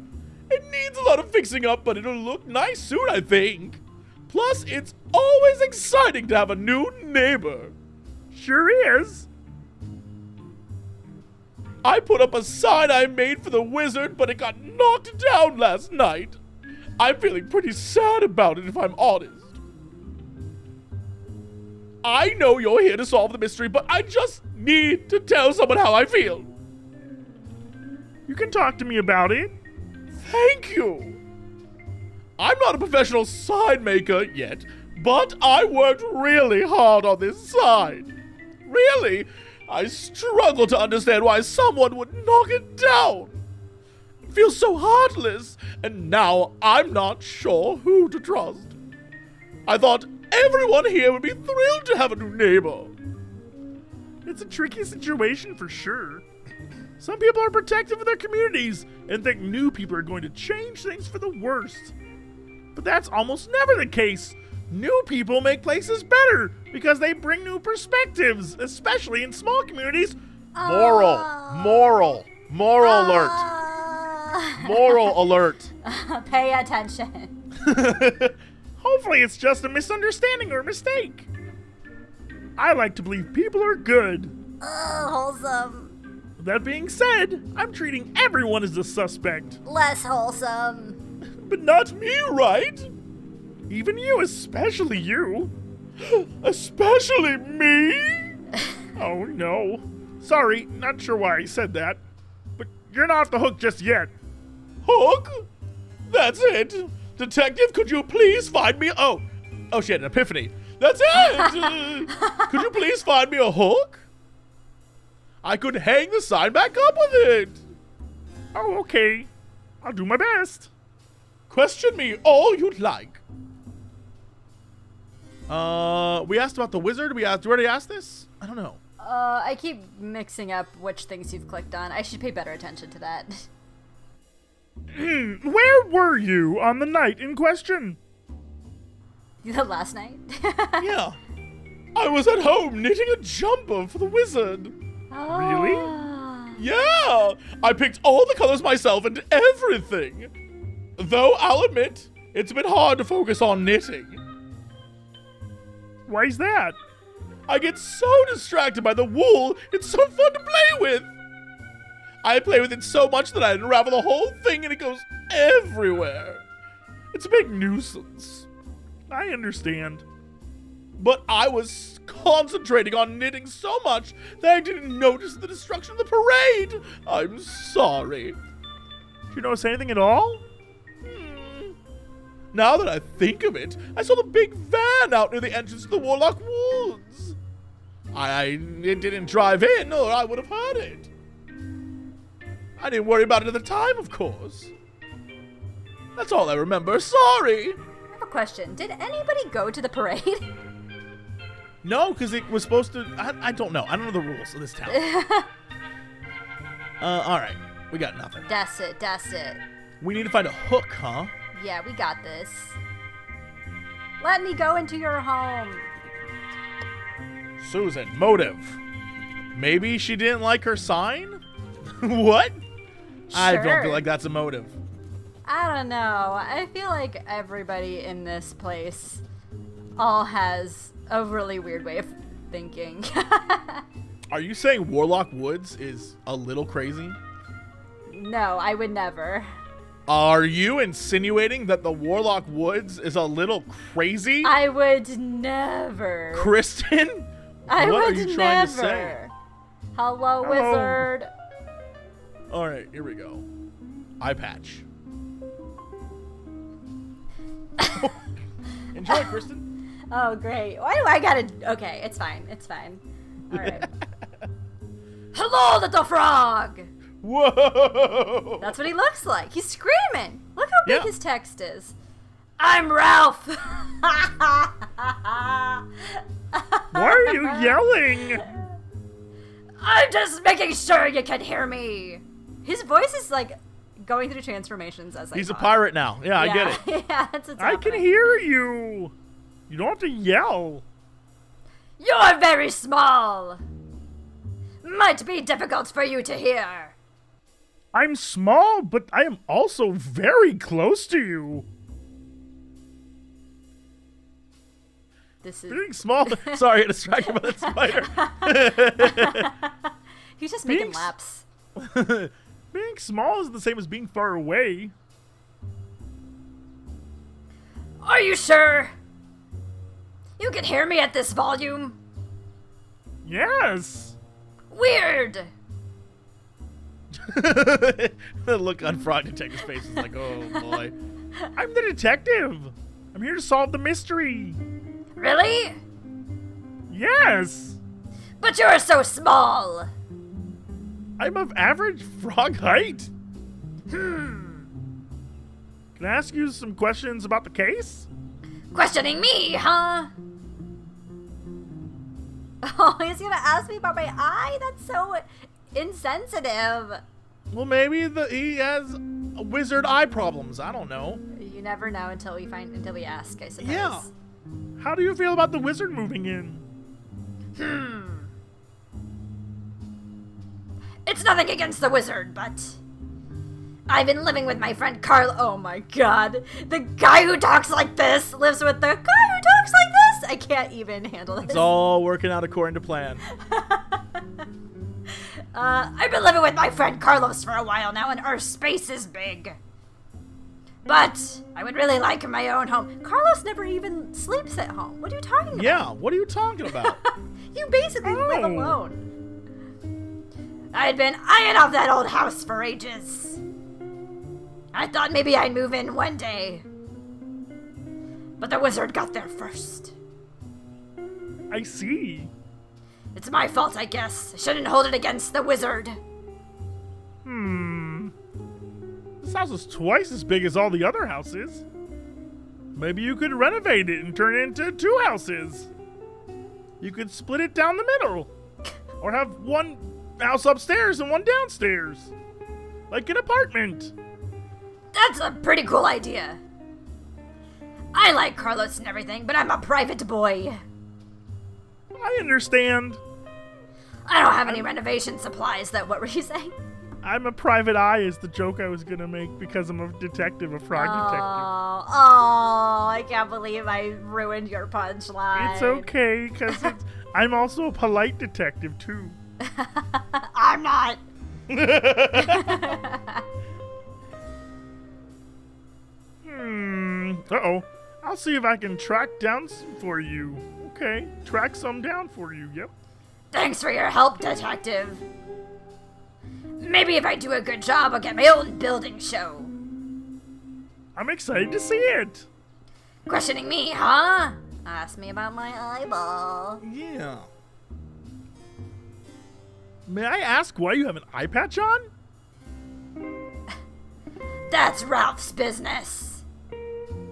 It needs a lot of fixing up, but it'll look nice soon, I think. Plus, it's always exciting to have a new neighbor. Sure is. I put up a sign I made for the wizard, but it got knocked down last night. I'm feeling pretty sad about it, if I'm honest. I know you're here to solve the mystery, but I just need to tell someone how I feel. You can talk to me about it. Thank you. I'm not a professional sign maker yet, but I worked really hard on this sign. Really, I struggle to understand why someone would knock it down. It feels so heartless, and now I'm not sure who to trust. I thought everyone here would be thrilled to have a new neighbor. It's a tricky situation for sure. Some people are protective of their communities and think new people are going to change things for the worst. But that's almost never the case. New people make places better because they bring new perspectives, especially in small communities. Moral alert. Pay attention. Hopefully it's just a misunderstanding or mistake. I like to believe people are good. Ugh, wholesome. That being said, I'm treating everyone as a suspect. Less wholesome. But not me, right? Even you, especially you. Especially me? Oh, no. Sorry, not sure why I said that. But you're not off the hook just yet. Hook? That's it. Detective, could you please find me? Oh, she had an epiphany. That's it. Could you please find me a hook? I could hang the sign back up with it. Oh, okay. I'll do my best. Question me all you'd like. We asked about the wizard. We already asked this? I don't know. I keep mixing up which things you've clicked on. I should pay better attention to that. Where were you on the night in question? The last night? Yeah. I was at home knitting a jumper for the wizard. Oh. Really? Yeah. I picked all the colors myself and everything. Though, I'll admit, it's a bit hard to focus on knitting. Why is that? I get so distracted by the wool. It's so fun to play with. I play with it so much that I unravel the whole thing and it goes everywhere. It's a big nuisance. I understand. But I was concentrating on knitting so much that I didn't notice the destruction of the parade. I'm sorry. Did you notice anything at all? Now that I think of it, I saw the big van out near the entrance to the Warlock Woods. It didn't drive in or I would have heard it. I didn't worry about it at the time, of course. That's all I remember. Sorry. I have a question. Did anybody go to the parade? No, because it was supposed to... I don't know. I don't know the rules of this town. All right. We got nothing. That's it. That's it. We need to find a hook, huh? Yeah, we got this. Let me go into your home. Susan, motive. Maybe she didn't like her sign? What? Sure. I don't feel like that's a motive. I don't know. I feel like everybody in this place all has a really weird way of thinking. Are you saying Warlock Woods is a little crazy? No, I would never. Are you insinuating that the Warlock Woods is a little crazy? I would never. Kristen? What are you trying to say? Hello, wizard. All right, here we go. Eye patch. Enjoy, Kristen. Oh, great. Why do I gotta... Okay, it's fine. It's fine. All right. Hello, little frog! Whoa! That's what he looks like. He's screaming. Look how big his text is. I'm Ralph! Why are you yelling? I'm just making sure you can hear me. His voice is like going through transformations as he's a pirate now. Yeah, I get it. Yeah, that's what's happening. I can hear you. You don't have to yell. You're very small. Might be difficult for you to hear. I'm small, but I am also very close to you. This is... Being small... Sorry, I got distracted by that spider. He's just making laps. Being small is the same as being far away. Are you sure? You can hear me at this volume? Yes. Weird. The look on Frog Detective's face is like, oh boy. I'm the detective. I'm here to solve the mystery. Really? Yes. But you're so small. I'm of average frog height. Can I ask you some questions about the case? Questioning me, huh? Oh, he's gonna ask me about my eye? That's so insensitive. Well, maybe he has wizard eye problems. I don't know. You never know until we ask, I suppose. Yeah. How do you feel about the wizard moving in? It's nothing against the wizard, but... I've been living with my friend Carl... Oh my god. The guy who talks like this lives with the guy who talks like this? I can't even handle this. It's all working out according to plan. I've been living with my friend Carlos for a while now, and our space is big. But I would really like my own home. Carlos never even sleeps at home. What are you talking about? Yeah, what are you talking about? You basically live alone. I had been eyeing off that old house for ages. I thought maybe I'd move in one day. But the wizard got there first. I see. It's my fault, I guess. I shouldn't hold it against the wizard. This house is twice as big as all the other houses. Maybe you could renovate it and turn it into two houses. You could split it down the middle. Or have one house upstairs and one downstairs. Like an apartment. That's a pretty cool idea. I like Carlos and everything, but I'm a private boy. I understand. I don't have any renovation supplies, though. What were you saying? I'm a private eye is the joke I was going to make because I'm a detective, a frog detective. Oh, I can't believe I ruined your punchline. It's okay because I'm also a polite detective too. I'm not. Uh-oh. I'll see if I can track down some for you. Okay. Track some down for you. Yep. Thanks for your help, detective. Maybe if I do a good job, I'll get my own building show. I'm excited to see it. Questioning me, huh? Ask me about my eyeball. Yeah. May I ask why you have an eye patch on? That's Ralph's business.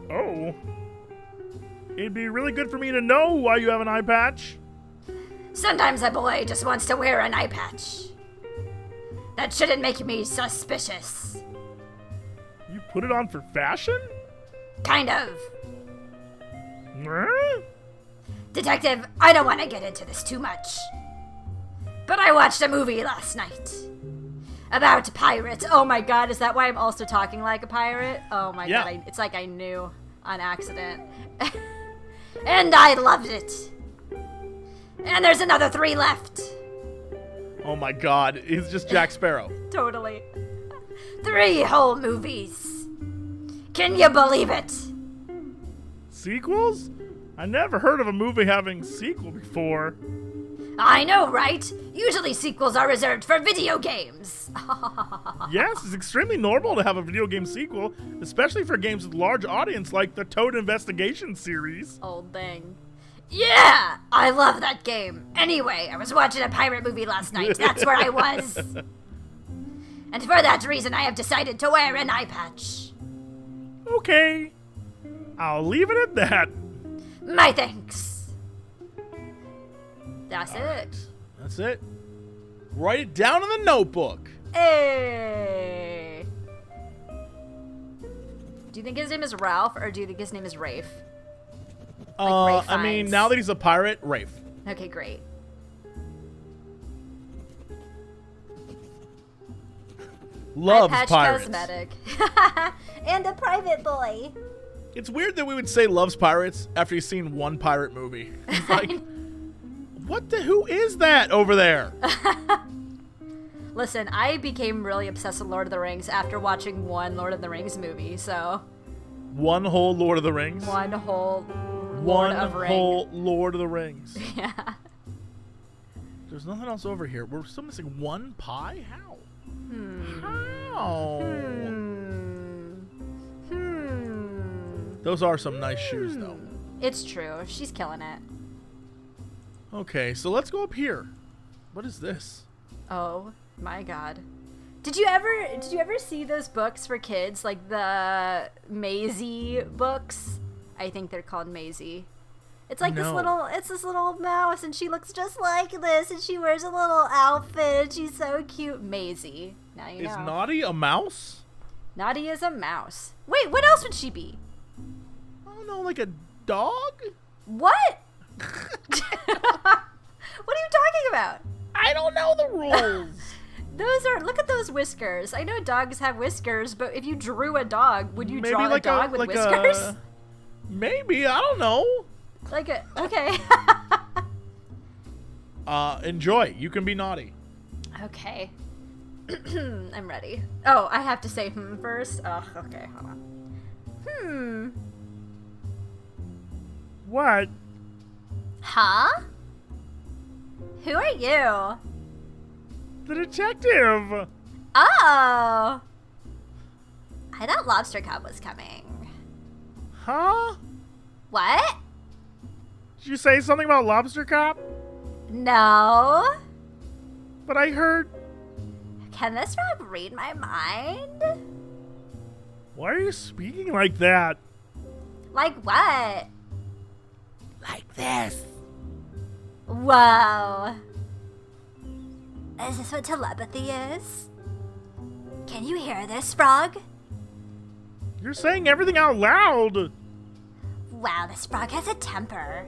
Oh. It'd be really good for me to know why you have an eye patch. Sometimes a boy just wants to wear an eye patch. That shouldn't make me suspicious. You put it on for fashion? Kind of. Detective, I don't want to get into this too much. But I watched a movie last night. About pirates. Oh my god, is that why I'm also talking like a pirate? Oh my god, it's like I knew on accident. And I loved it. And there's another 3 left. Oh my god, he's just Jack Sparrow. Totally. 3 whole movies. Can you believe it? Sequels? I never heard of a movie having a sequel before. I know, right? Usually sequels are reserved for video games. Yes, it's extremely normal to have a video game sequel, especially for games with large audience like the Toad Investigation series. Old thing. Yeah, I love that game. Anyway, I was watching a pirate movie last night. That's where I was. And for that reason, I have decided to wear an eye patch. Okay. I'll leave it at that. My thanks. That's it. That's it. Write it down in the notebook. Hey. Do you think his name is Ralph or do you think his name is Rafe? Like I mean, now that he's a pirate, Rafe. Okay, great. Loves pirates. Cosmetic. And a private boy. It's weird that we would say loves pirates after you've seen one pirate movie. It's like, what the? Who is that over there? Listen, I became really obsessed with Lord of the Rings after watching one Lord of the Rings movie. So. One whole Lord of the Rings. One whole. Lord of Ring. Whole Lord of the Rings. Yeah. There's nothing else over here. We're still missing one pie? How? How? Those are some nice shoes, though. It's true. She's killing it. Okay, so let's go up here. What is this? Oh my God. Did you ever see those books for kids, like the Maisie books? I think they're called Maisie. It's like this little mouse, and she looks just like this, and she wears a little outfit, and she's so cute. Maisie. Now you know. Is Naughty a mouse? Naughty is a mouse. Wait, what else would she be? I don't know, like a dog? What? What are you talking about? I don't know the rules. Those are, look at those whiskers. I know dogs have whiskers, but if you drew a dog, would you draw like a dog with like whiskers? Maybe, I don't know. Like a, okay. Enjoy. You can be naughty. Okay. I'm ready. Oh, I have to say first. Oh, okay, hold on. What? Huh? Who are you? The detective. Oh. I thought Lobster Cop was coming. Huh? What? Did you say something about Lobster Cop? No. But I heard... Can this frog read my mind? Why are you speaking like that? Like what? Like this. Whoa. Is this what telepathy is? Can you hear this, frog? You're saying everything out loud! Wow, this frog has a temper.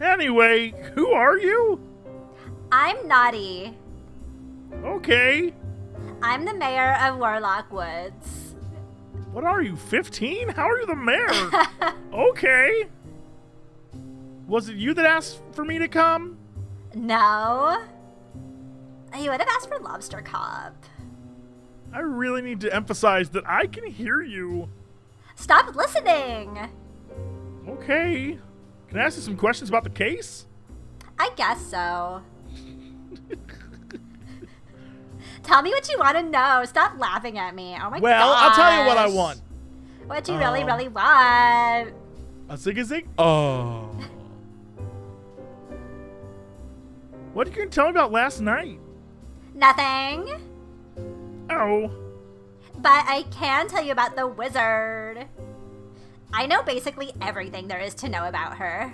Anyway, who are you? I'm Naughty. Okay. I'm the mayor of Warlock Woods. What are you, 15? How are you the mayor? Okay. Was it you that asked for me to come? No. You would have asked for Lobster Cop. I really need to emphasize that I can hear you. Stop listening. Okay. Can I ask you some questions about the case? I guess so. Tell me what you want to know. Stop laughing at me. Oh my god. Well, gosh. I'll tell you what I want. What you really want. A zig-a-zig? Oh. What are you going to tell me about last night? Nothing. Oh. But I can tell you about the wizard. I know basically everything there is to know about her.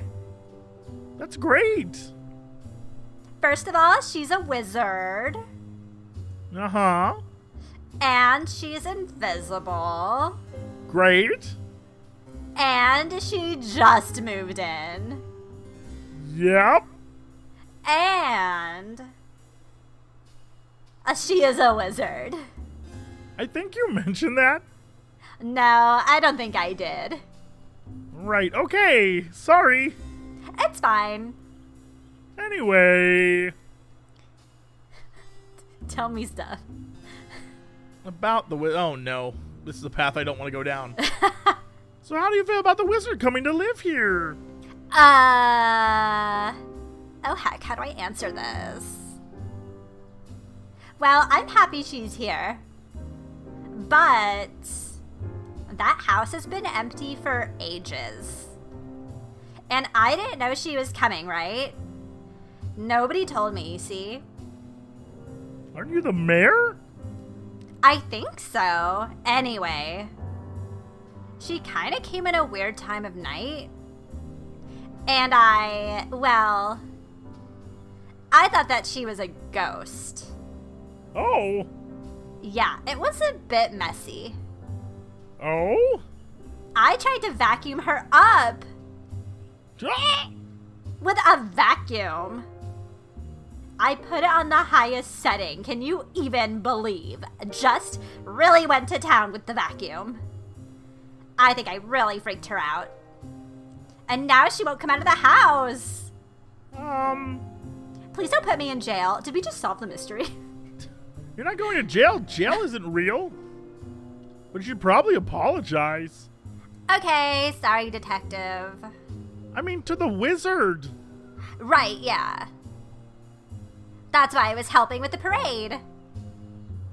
That's great. First of all, she's a wizard. Uh-huh. And she's invisible. Great. And she just moved in. Yep. And... she is a wizard. I think you mentioned that. No, I don't think I did. Right, okay. Sorry. It's fine. Anyway. Tell me stuff. About the wizard. Oh, no. This is a path I don't want to go down. So how do you feel about the wizard coming to live here? Oh heck, how do I answer this? Well, I'm happy she's here, but that house has been empty for ages. And I didn't know she was coming, right? Nobody told me, you see? Aren't you the mayor? I think so. Anyway, she kind of came at a weird time of night. And I thought that she was a ghost. Oh. Yeah, it was a bit messy. Oh? I tried to vacuum her up. With a vacuum. I put it on the highest setting. Can you even believe? Just really went to town with the vacuum. I think I really freaked her out. And now she won't come out of the house. Please don't put me in jail. Did we just solve the mystery? You're not going to jail. Jail isn't real. But you should probably apologize. Okay, sorry, detective. I mean, to the wizard. Right, yeah. That's why I was helping with the parade.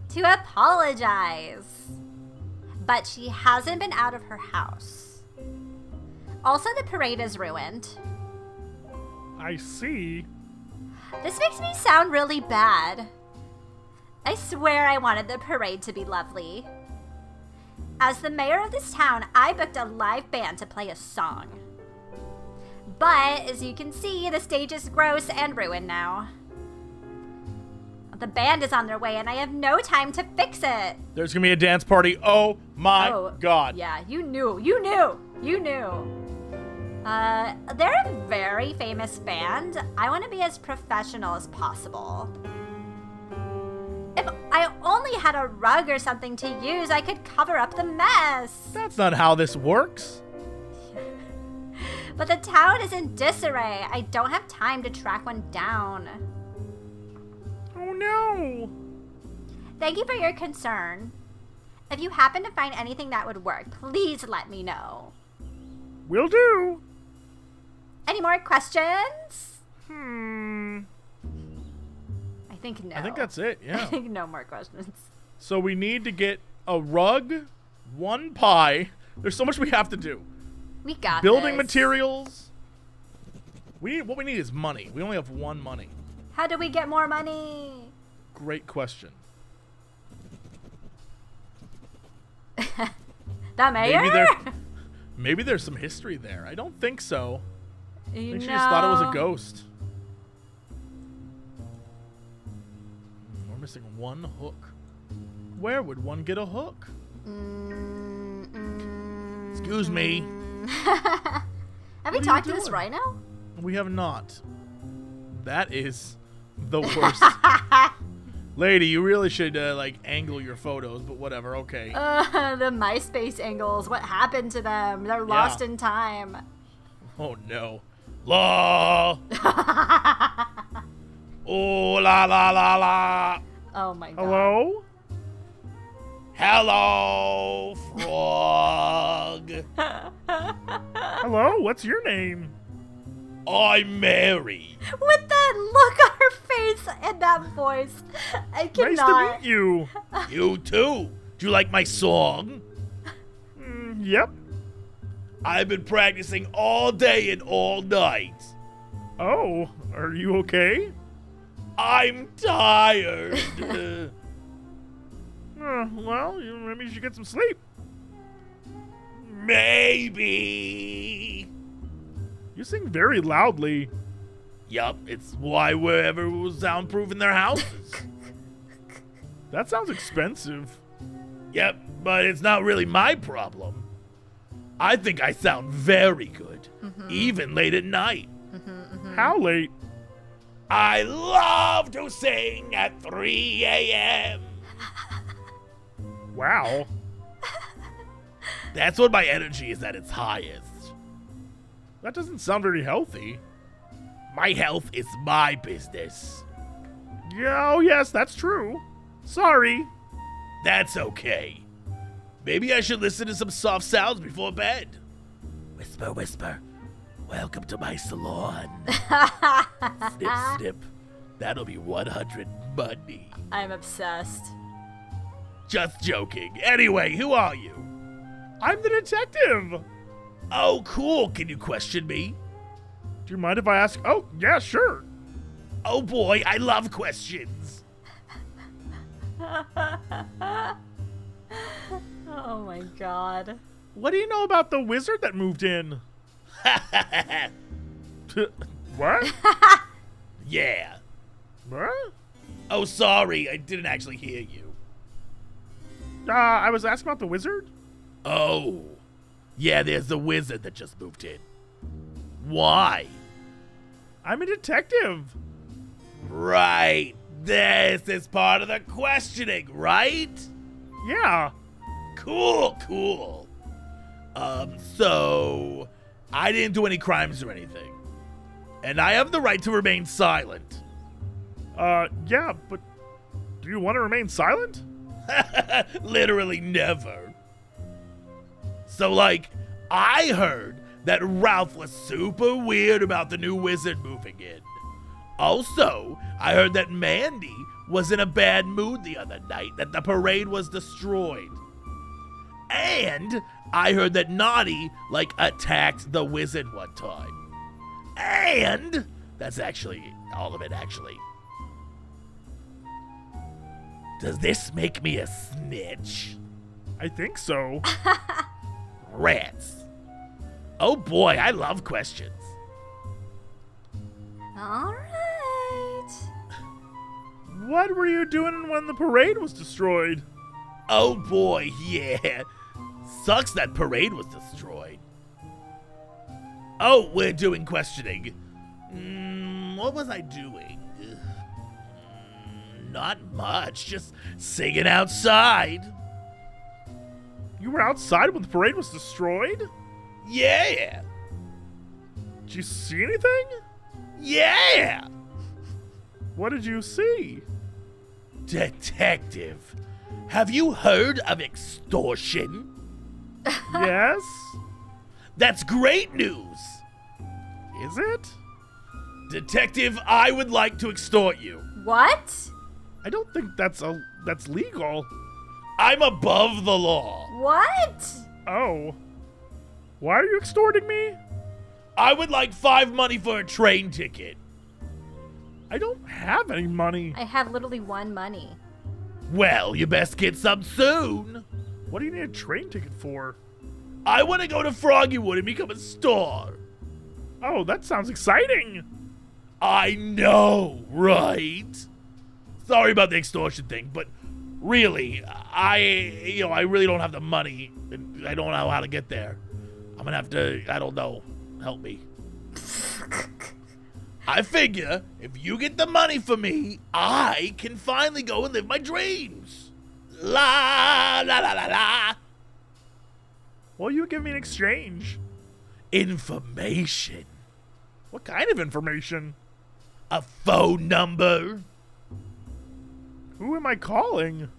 To apologize. But she hasn't been out of her house. Also, the parade is ruined. I see. This makes me sound really bad. I swear I wanted the parade to be lovely. As the mayor of this town, I booked a live band to play a song. But, as you can see, the stage is gross and ruined now. The band is on their way, and I have no time to fix it. There's gonna be a dance party. Oh my God. Yeah, you knew. You knew. You knew. They're a very famous band. I want to be as professional as possible. If I only had a rug or something to use, I could cover up the mess. That's not how this works. But the town is in disarray. I don't have time to track one down. Oh no! Thank you for your concern. If you happen to find anything that would work, please let me know. Will do. Any more questions? I think no. I think that's it, yeah. I think no more questions. So we need to get a rug, one pie. There's so much we have to do. We got building materials. What we need is money. We only have one money. How do we get more money? Great question. The mayor? Maybe there's some history there. I don't think so. I think she just thought it was a ghost. We're missing one hook. Where would one get a hook? Excuse me. Have we talked to this rhino? We have not. That is the worst. Lady, you really should like angle your photos, but whatever. Okay. The MySpace angles. What happened to them? They're lost in time. Oh no. La. Oh la la la la. Oh my God. Hello. Hello, frog. Hello. What's your name? I'm Mary. With that look on her face and that voice, I cannot. Nice to meet you. You too. Do you like my song? Yep. I've been practicing all day and all night. Oh, are you okay? I'm tired. Well, maybe you should get some sleep. Maybe. You sing very loudly. Yup, it's why wherever was soundproof in their houses. That sounds expensive. Yep, but it's not really my problem. I think I sound very good, even late at night. How late? I love to sing at 3 a.m. Wow. That's when my energy is at its highest. That doesn't sound very healthy. My health is my business. Oh, yes, that's true. Sorry. That's okay. Maybe I should listen to some soft sounds before bed. Whisper, whisper. Welcome to my salon. Snip, snip. That'll be 100 money. I'm obsessed. Just joking. Anyway, who are you? I'm the detective. Oh, cool. Can you question me? Do you mind if I ask? Oh, yeah, sure. Oh, boy, I love questions. Oh, my God. What do you know about the wizard that moved in? What? Yeah. What? Oh, sorry. I didn't actually hear you. I was asking about the wizard. Oh. Yeah, there's the wizard that just moved in. Why? I'm a detective. Right. This is part of the questioning, right? Yeah. Cool, cool. So I didn't do any crimes or anything. And I have the right to remain silent. Yeah, but do you want to remain silent? Literally never. So, like, I heard that Ralph was super weird about the new wizard moving in. Also, I heard that Mandy was in a bad mood the other night, that the parade was destroyed. And I heard that Naughty, like, attacked the wizard one time. And that's actually all of it, actually. Does this make me a snitch? I think so. Rats. Oh, boy, I love questions. All right. What were you doing when the parade was destroyed? Oh, boy, yeah. Sucks that parade was destroyed. Oh, we're doing questioning. What was I doing? Not much, just singing outside. You were outside when the parade was destroyed? Yeah. Did you see anything? Yeah. What did you see? Detective, have you heard of extortion? Yes. That's great news. Is it? Detective, I would like to extort you. What? I don't think that's legal. I'm above the law. What? Oh. Why are you extorting me? I would like $5 for a train ticket. I don't have any money. I have literally $1. Well, you best get some soon. What do you need a train ticket for? I want to go to Froggywood and become a star. Oh, that sounds exciting. I know, right? Sorry about the extortion thing, but really, I really don't have the money, and I don't know how to get there. I'm gonna have to, I don't know, help me. I figure if you get the money for me, I can finally go and live my dreams. La, la, la, la, la. What will you give me in exchange? Information. What kind of information? A phone number. Who am I calling?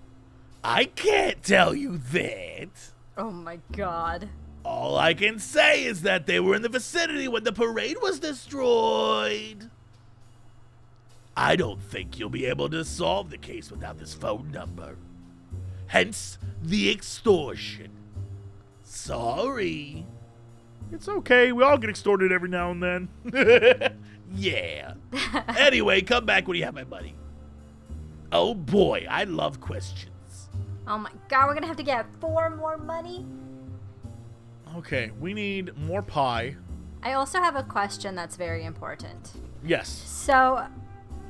I can't tell you that. Oh my God. All I can say is that they were in the vicinity when the parade was destroyed. I don't think you'll be able to solve the case without this phone number. Hence the extortion. Sorry. It's okay. We all get extorted every now and then. Yeah. Anyway, come back when you have my money. Oh, boy, I love questions. Oh, my God, we're going to have to get 4 more money? Okay, we need more pie. I also have a question that's very important. Yes. So,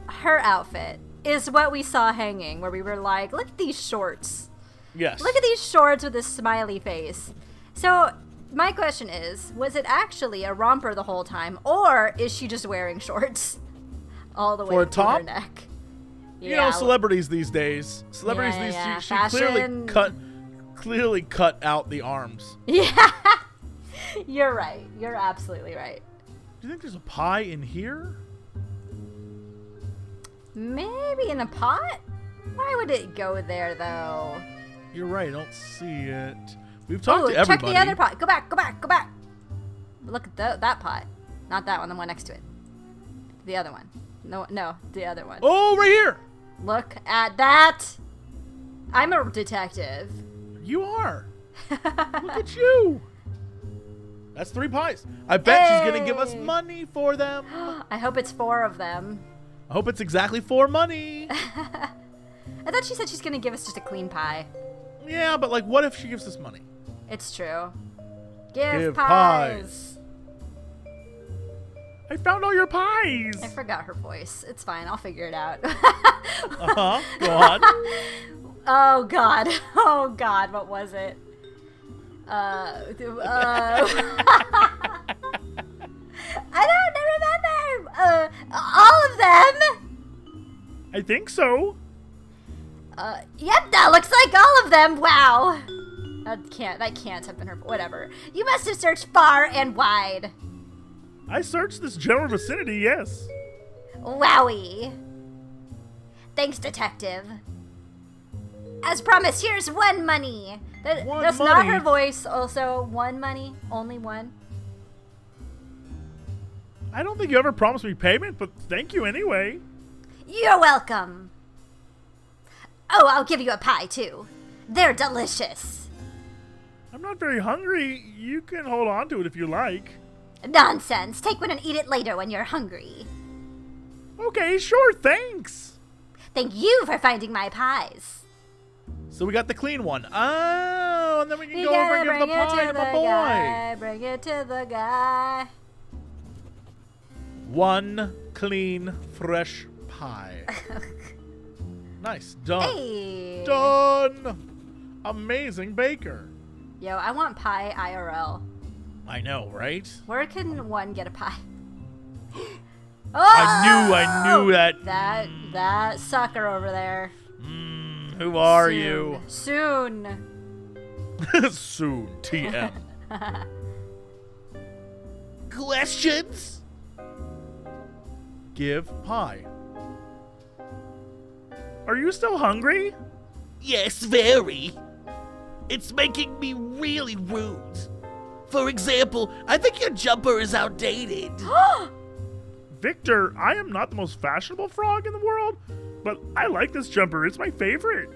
her outfit is what we saw hanging, where we were like, look at these shorts. Yes. Look at these shorts with this smiley face. So, my question is, was it actually a romper the whole time, or is she just wearing shorts all the way up to her neck? You know, celebrities these days. Celebrities these days, she clearly cut out the arms. Yeah, you're right. You're absolutely right. Do you think there's a pie in here? Maybe in a pot? Why would it go there, though? You're right. I don't see it. We've talked to everybody. Check the other pot. Go back. Go back. Go back. Look at that pot. Not that one, the one next to it. The other one. No, the other one. Oh, right here! Look at that! I'm a detective. You are. Look at you. That's 3 pies. I bet she's going to give us money for them. I hope it's 4 of them. I hope it's exactly 4 money. I thought she said she's going to give us just a clean pie. Yeah, but like, what if she gives us money? It's true. Give pies. I found all your pies. I forgot her voice. It's fine. I'll figure it out. Go on. Oh, God. Oh, God. What was it? I don't remember. All of them. I think so. Yep, that looks like all of them. Wow. That can't have been her. Whatever. You must have searched far and wide. I searched this general vicinity, yes. Wowie. Thanks, detective. As promised, here's 1 money. That's money. Not her voice. Also, 1 money. Only 1. I don't think you ever promised me payment, but thank you anyway. You're welcome. Oh, I'll give you a pie, too. They're delicious. I'm not very hungry. You can hold on to it if you like. Nonsense. Take one and eat it later when you're hungry. Okay, sure. Thanks. Thank you for finding my pies. So we got the clean one. Oh, and then we can go over and give the pie to my boy. Bring it to the guy. 1 clean, fresh pie. Nice. Done. Hey. Done. Amazing baker. Yo, I want pie IRL. I know, right? Where can 1 get a pie? Oh! I knew that. That sucker over there. Who are you? Soon. Soon, TM. Questions? Give pie. Are you still hungry? Yes, very. It's making me really rude. For example, I think your jumper is outdated. Victor, I am not the most fashionable frog in the world, but I like this jumper. It's my favorite.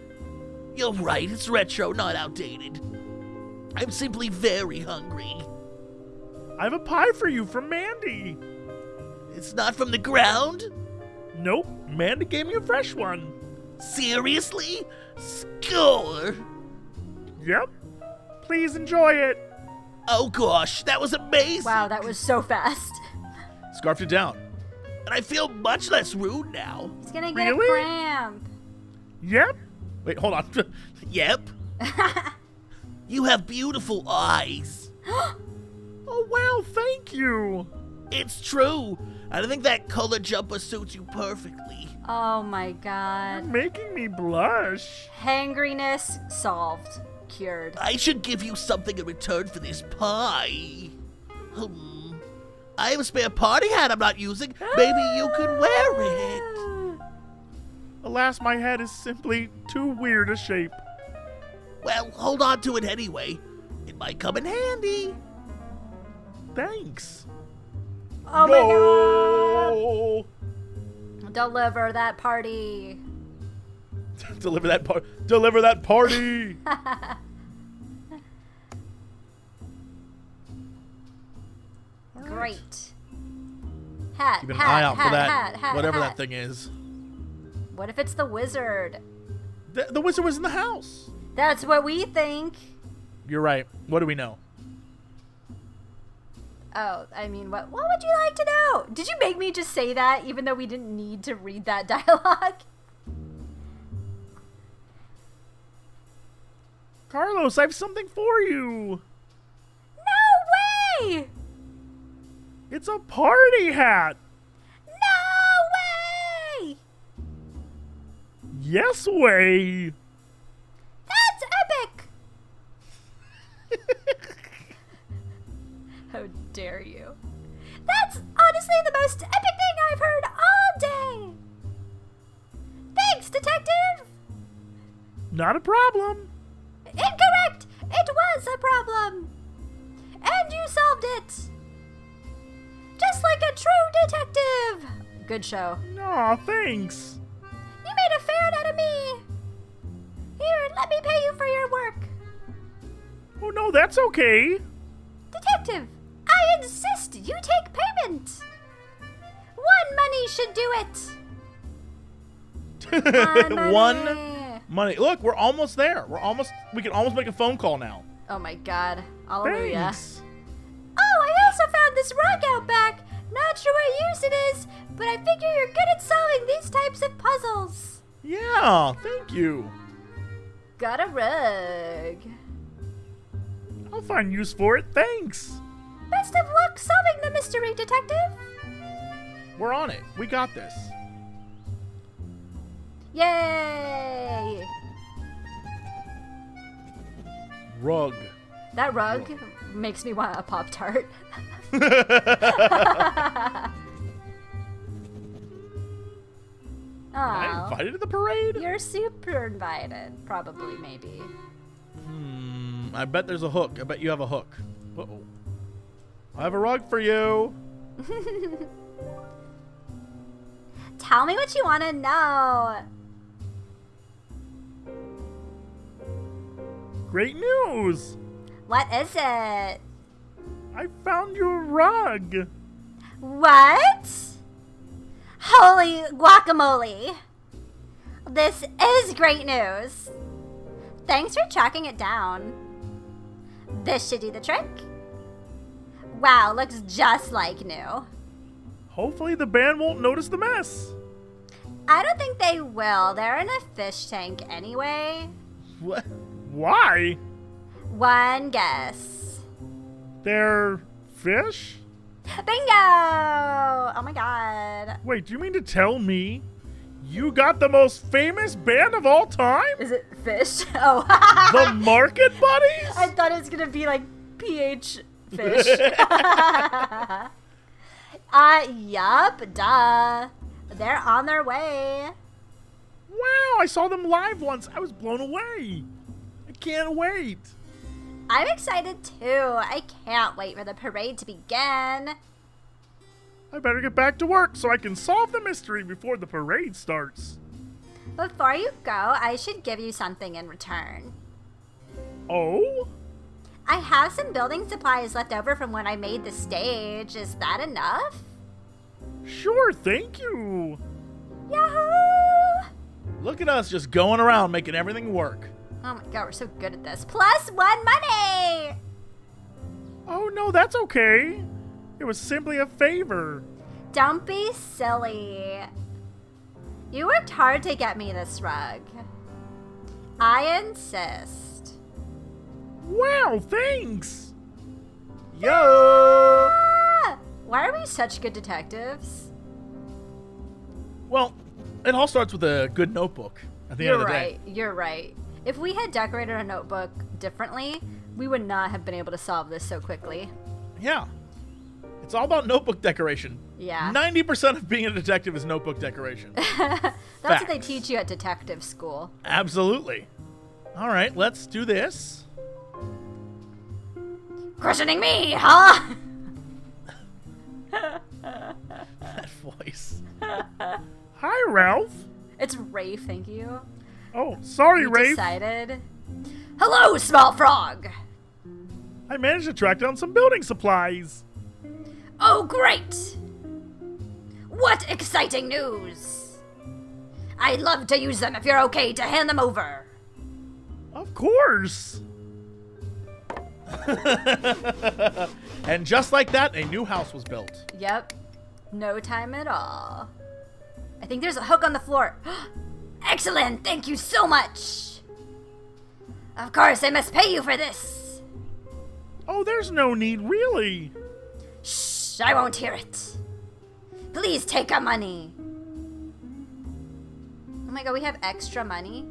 You're right. It's retro, not outdated. I'm simply very hungry. I have a pie for you from Mandy. It's not from the ground? Nope. Mandy gave me a fresh one. Seriously? Score. Yep. Please enjoy it. Oh, gosh, that was amazing. Wow, that was so fast. Scarfed it down. And I feel much less rude now. He's going to get a cramp. Yep. Wait, hold on. Yep. You have beautiful eyes. Oh, wow, thank you. It's true. I think that color jumper suits you perfectly. Oh, my God. You're making me blush. Hangriness solved. Cured. I should give you something in return for this pie. I have a spare party hat I'm not using. Maybe you could wear it. Alas, my head is simply too weird a shape. Well, hold on to it anyway. It might come in handy. Thanks. Oh, my God. Deliver that party. Deliver that party. Deliver that party. Great. Hat. Keep an eye out for that. Whatever that thing is. What if it's the wizard? The wizard was in the house. That's what we think. You're right. What do we know? Oh, I mean, what would you like to know? Did you make me just say that even though we didn't need to read that dialogue? Carlos, I have something for you. No way! It's a party hat. No way! Yes way! That's epic! How dare you? That's honestly the most epic thing I've heard all day! Thanks, detective! Not a problem. Incorrect! It was a problem! And you solved it! Just like Good show. Aw, thanks. You made a fan out of me. Here, let me pay you for your work. Oh, no, that's okay. Detective, I insist you take payment. One money should do it. Money. One money. Look, we're almost there. We're almost. We can almost make a phone call now. Oh, my God. Hallelujah. Thanks. Oh, I also found this rock out back. Not sure what use it is, but I figure you're good at solving these types of puzzles. Yeah, thank you. Got a rug. I'll find use for it, thanks. Best of luck solving the mystery, Detective. We're on it. We got this. Yay! Rug. That rug makes me want a Pop-Tart. Am I invited to the parade? You're super invited. Probably, maybe. Hmm. I bet there's a hook. I bet you have a hook. Uh-oh. I have a rug for you. Tell me what you want to know. Great news. What is it? I found you a rug. What? Holy guacamole. This is great news. Thanks for tracking it down. This should do the trick. Wow, looks just like new. Hopefully the band won't notice the mess. I don't think they will. They're in a fish tank anyway. What? Why? One guess. They're fish? Bingo! Oh my God. Wait, do you mean to tell me you got the most famous band of all time? Is it fish? Oh. The Market Buddies? I thought it was going to be like PH fish. Yup, duh. They're on their way. Wow, I saw them live once. I was blown away. I can't wait. I'm excited too. I can't wait for the parade to begin. I better get back to work so I can solve the mystery before the parade starts. Before you go, I should give you something in return. Oh? I have some building supplies left over from when I made the stage. Is that enough? Sure, thank you. Yahoo! Look at us just going around making everything work. Oh my God, we're so good at this. Plus one money! Oh no, that's okay. It was simply a favor. Don't be silly. You worked hard to get me this rug. I insist. Wow, thanks! Yo! Ah! Why are we such good detectives? Well, it all starts with a good notebook at the end of the day. You're right. If we had decorated our notebook differently, we would not have been able to solve this so quickly. Yeah. It's all about notebook decoration. Yeah. 90% of being a detective is notebook decoration. That's what they teach you at detective school. Absolutely. All right, let's do this. Questioning me, huh? That voice. Hi, Ralph. It's Rafe, thank you. Oh, sorry, Rafe. Excited. Hello, small frog. I managed to track down some building supplies. Oh, great. What exciting news. I'd love to use them if you're okay to hand them over. Of course. And just like that, a new house was built. Yep. No time at all. I think there's a hook on the floor. Excellent! Thank you so much! Of course, I must pay you for this! Oh, there's no need, really! Shh! I won't hear it! Please take our money! Oh my God, we have extra money?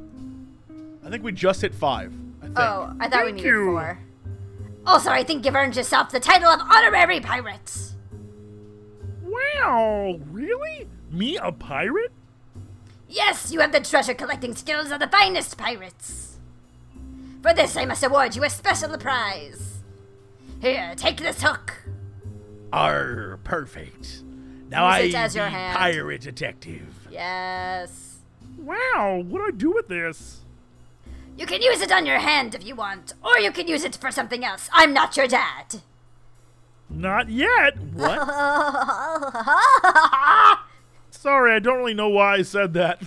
I think we just hit 5. I think. Oh, I thought we needed 4. Also, I think you've earned yourself the title of Honorary Pirate! Wow! Really? Me, a pirate? Yes, you have the treasure-collecting skills of the finest pirates. For this, I must award you a special prize. Here, take this hook. Arr, perfect. Now I am the pirate detective. Yes. Wow, what do I do with this? You can use it on your hand if you want, or you can use it for something else. I'm not your dad. Not yet. What? Sorry, I don't really know why I said that.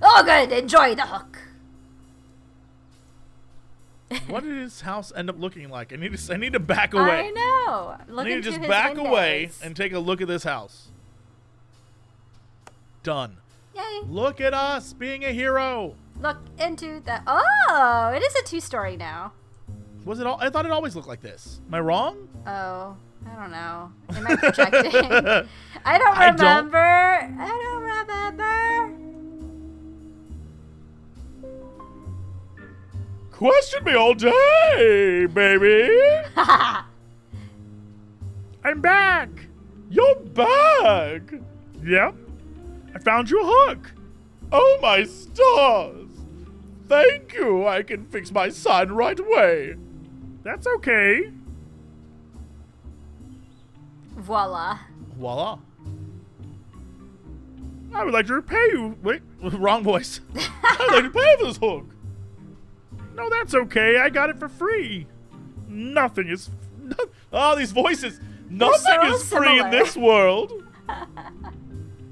Oh, good. Enjoy the hook. What did his house end up looking like? I need to back away. I know. I need to just back away and take a look at this house. Done. Yay. Look at us being a hero. Look into the... Oh, it is a two-story now. Was it all? I thought it always looked like this. Am I wrong? Oh, I don't know. Am I projecting? I don't remember. Question me all day, baby. I'm back. You're back. Yep. Yeah. I found your hook. Oh, my stars. Thank you. I can fix my sign right away. That's okay. Voila. Voila. I would like to repay you. Wait, wrong voice. I would like to pay for this hook. No, that's okay. I got it for free. Nothing is... Oh, these voices. Nothing is free in this world.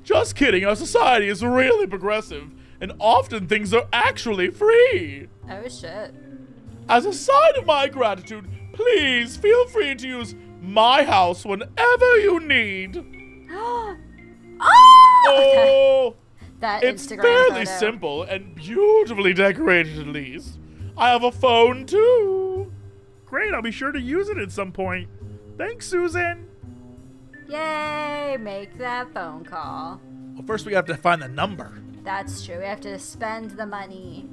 Just kidding. Our society is really progressive. And often things are actually free. Oh, shit. As a sign of my gratitude, please feel free to use my house whenever you need. Oh! That it's Instagram fairly photo. Simple and beautifully decorated, at least. I have a phone, too. Great, I'll be sure to use it at some point. Thanks, Susan. Yay, make that phone call. Well, first we have to find the number. That's true. We have to spend the money.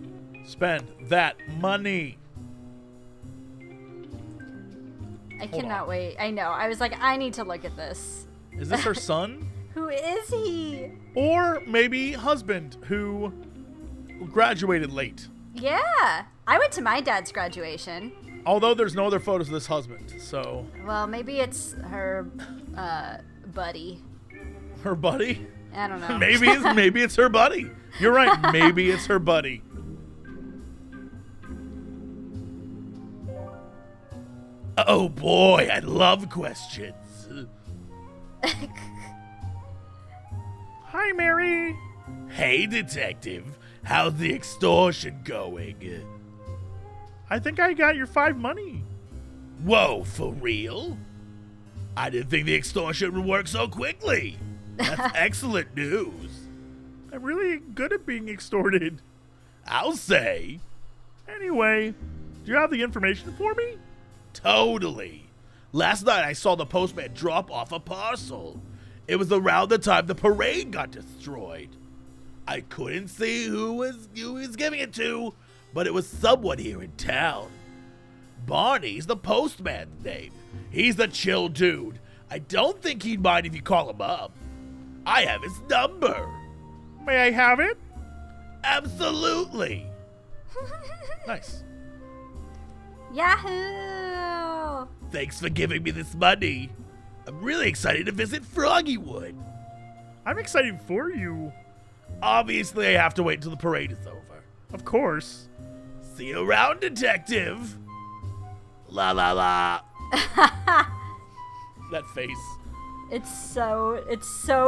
Spend that money. I cannot wait. I know. I was like, I need to look at this. Is this her son? Who is he? Or maybe husband who graduated late. Yeah. I went to my dad's graduation. Although there's no other photos of this husband, so. Well, maybe it's her buddy. Her buddy? I don't know. Maybe it's her buddy. You're right. Maybe it's her buddy. Oh boy, I love questions. Hi, Mary. Hey, detective. How's the extortion going? I think I got your $5 money. Whoa, for real? I didn't think the extortion would work so quickly. That's excellent news. I'm really good at being extorted. I'll say. Anyway, do you have the information for me? Totally. Last night I saw the postman drop off a parcel. It was around the time the parade got destroyed. I couldn't see who he was giving it to, but it was someone here in town. Barney's the postman's name. He's the chill dude. I don't think he'd mind if you call him up. I have his number. May I have it? Absolutely. Nice. Yahoo! Thanks for giving me this money. I'm really excited to visit Froggywood. I'm excited for you. Obviously, I have to wait until the parade is over. Of course. See you around, detective. La la la. That face. It's so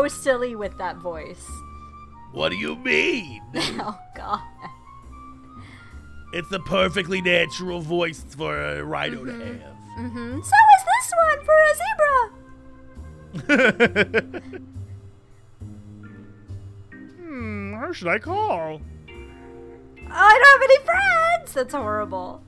silly with that voice. What do you mean? Oh, God. It's the perfectly natural voice for a rhino to have. Mm-hmm. So is this one for a zebra. Who should I call? Oh, I don't have any friends. That's horrible.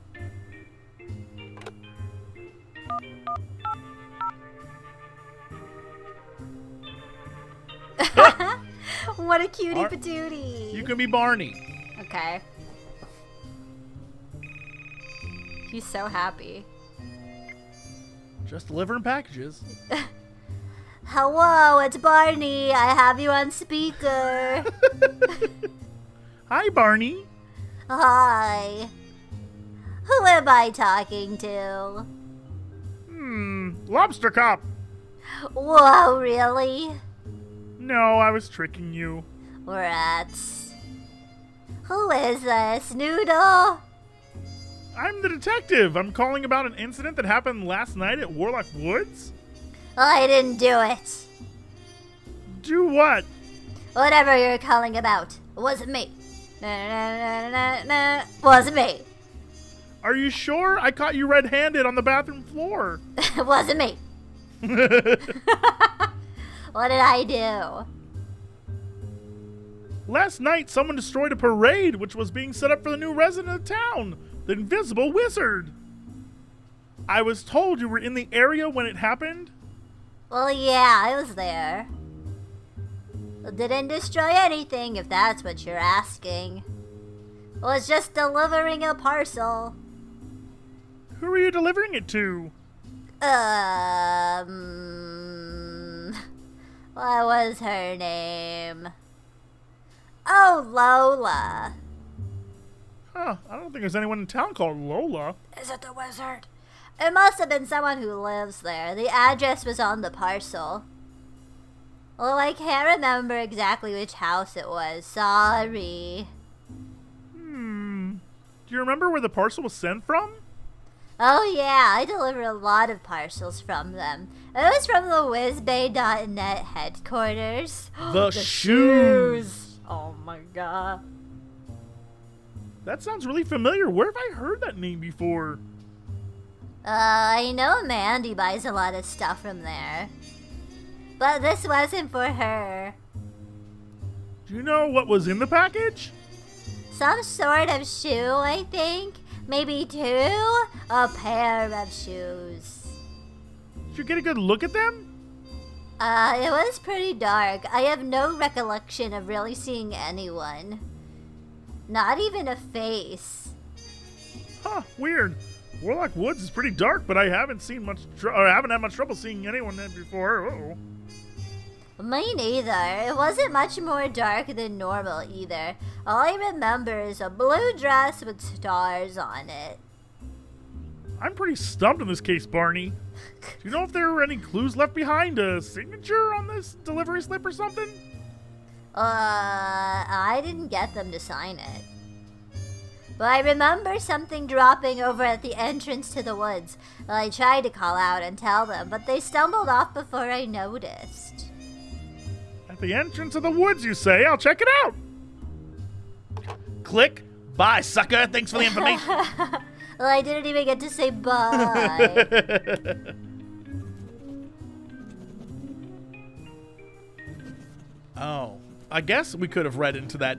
What a cutie patootie. You can be Barney. Okay. He's so happy. Just delivering packages. Hello, it's Barney. I have you on speaker. Hi, Barney. Hi. Who am I talking to? Lobster Cop. Whoa, really? No, I was tricking you. Rats. Who is this, Noodle? I'm the detective. I'm calling about an incident that happened last night at Warlock Woods. I didn't do it. Do what? Whatever you're calling about. It wasn't me. Nah. Wasn't me. Are you sure? I caught you red-handed on the bathroom floor. It wasn't me. What did I do? Last night, someone destroyed a parade which was being set up for the new resident of town, the Invisible Wizard. I was told you were in the area when it happened. Well, yeah, I was there. Didn't destroy anything, if that's what you're asking. Was just delivering a parcel. Who are you delivering it to? What was her name? Oh, Lola. Huh, I don't think there's anyone in town called Lola. Is it the wizard? It must have been someone who lives there. The address was on the parcel. Well, I can't remember exactly which house it was. Sorry. Do you remember where the parcel was sent from? Oh yeah, I deliver a lot of parcels from them. It was from the WizBay.net headquarters. The shoes! Oh my god. That sounds really familiar. Where have I heard that name before? I know Mandy buys a lot of stuff from there. But this wasn't for her. Do you know what was in the package? Some sort of shoe, I think. Maybe two? A pair of shoes. Did you get a good look at them? It was pretty dark. I have no recollection of really seeing anyone. Not even a face. Huh, weird. Warlock Woods is pretty dark, but I haven't seen much I haven't had much trouble seeing anyone before. Uh-oh. Me neither. It wasn't much more dark than normal either. All I remember is a blue dress with stars on it. I'm pretty stumped in this case, Barney. Do you know if there were any clues left behind? A signature on this delivery slip or something? I didn't get them to sign it. But I remember something dropping over at the entrance to the woods. Well, I tried to call out and tell them, but they stumbled off before I noticed. At the entrance of the woods, you say? I'll check it out! Click. Bye, sucker. Thanks for the information. Well, I didn't even get to say bye. Oh, I guess we could have read into that.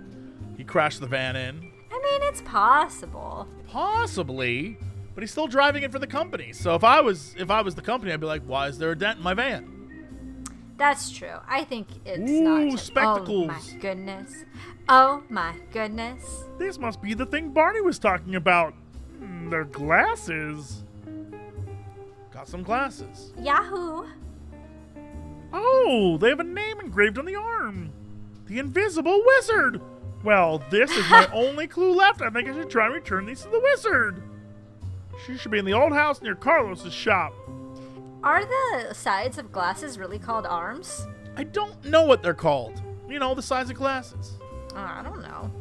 He crashed the van in. I mean, it's possible. Possibly, but he's still driving it for the company. So if I was the company, I'd be like, why is there a dent in my van? That's true. I think it's not. Ooh, spectacles. Oh, my goodness. Oh, my goodness. This must be the thing Barney was talking about. They're glasses. Got some glasses. Yahoo. Oh, they have a name engraved on the arm. The Invisible Wizard. Well, this is my only clue left. I think I should try and return these to the wizard. She should be in the old house near Carlos's shop. Are the sides of glasses really called arms? I don't know what they're called. You know, the size of glasses. I don't know.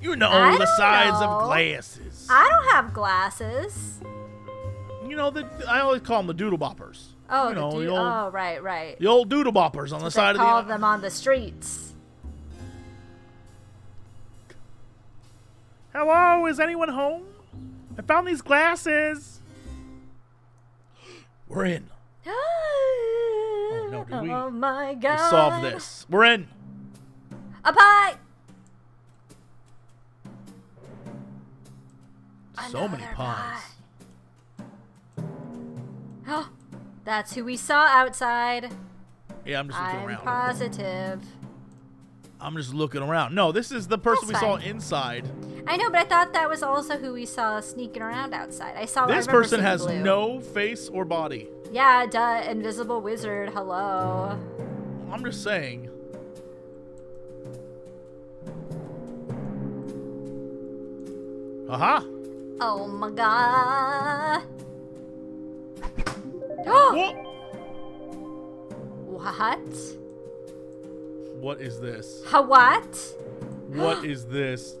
You know the size of glasses. I don't have glasses. You know, I always call them the doodle boppers. Oh, you know, the old, oh, right, right. The old doodle boppers on the side of the... They call them on the streets. Hello, is anyone home? I found these glasses. We're in. Oh, no, did we? Oh my god. We solved this. We're in. Up high. So another many pies. Oh, that's who we saw outside. Yeah, I'm just looking around. I'm positive. I'm just looking around. No, this is the person we saw inside. I know, but I thought that was also who we saw sneaking around outside. I saw this person has no face or body. Yeah, duh, Invisible Wizard. Hello. I'm just saying. Aha. Oh my god. Oh. A hut? What is this? A what? What is this?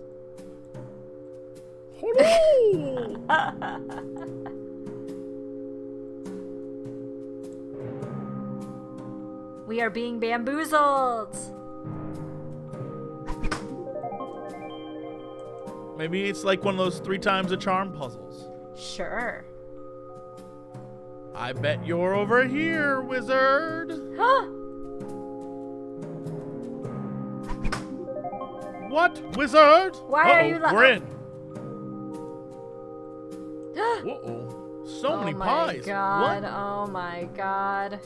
We are being bamboozled. Maybe it's like one of those 3 times a charm puzzles. Sure. I bet you're over here, wizard. Huh? What, wizard? Why are you laughing? Uh-oh. So many pies. God. What? Oh my god.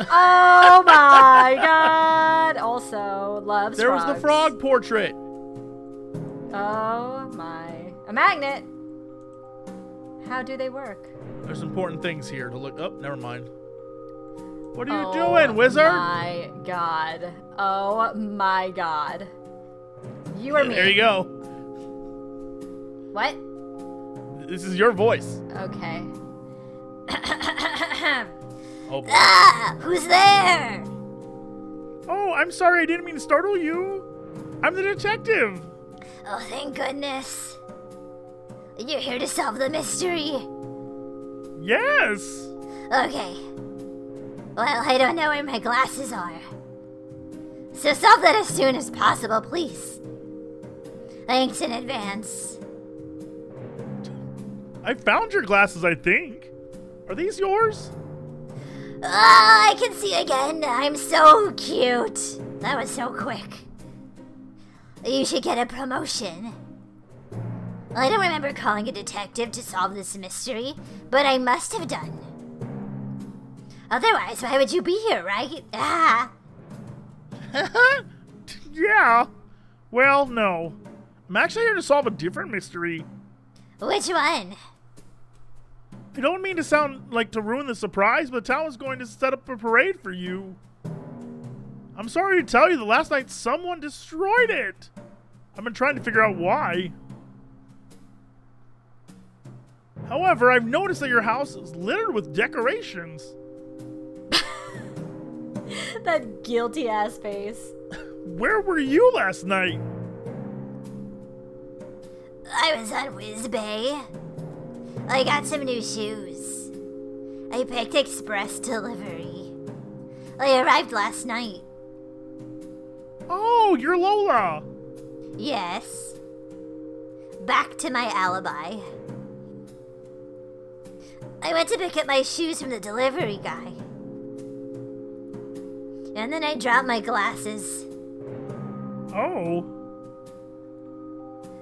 Oh my god. Also loves there frogs. Was the frog portrait. Oh my. A magnet. How do they work? There's important things here to look up. Oh, never mind. What are you doing, wizard? Oh my god. Oh my god. You or me. There you go. What? This is your voice. Okay. Oh. Ah, who's there? Oh, I'm sorry. I didn't mean to startle you. I'm the detective. Oh, thank goodness. You're here to solve the mystery. Yes. Okay. Well, I don't know where my glasses are. So solve that as soon as possible, please. Thanks in advance. I found your glasses, I think. Are these yours? Oh, I can see again. I'm so cute. That was so quick. You should get a promotion. I don't remember calling a detective to solve this mystery, but I must have done. Otherwise, why would you be here, right? Ah. Yeah. Well, no. I'm actually here to solve a different mystery. Which one? I don't mean to sound like to ruin the surprise, but the town is going to set up a parade for you. I'm sorry to tell you that last night someone destroyed it. I've been trying to figure out why. However, I've noticed that your house is littered with decorations. That guilty ass face. Where were you last night? I was on WizBay. I got some new shoes. I picked express delivery. I arrived last night. Oh, you're Lola. Yes. Back to my alibi. I went to pick up my shoes from the delivery guy. And then I dropped my glasses. Oh.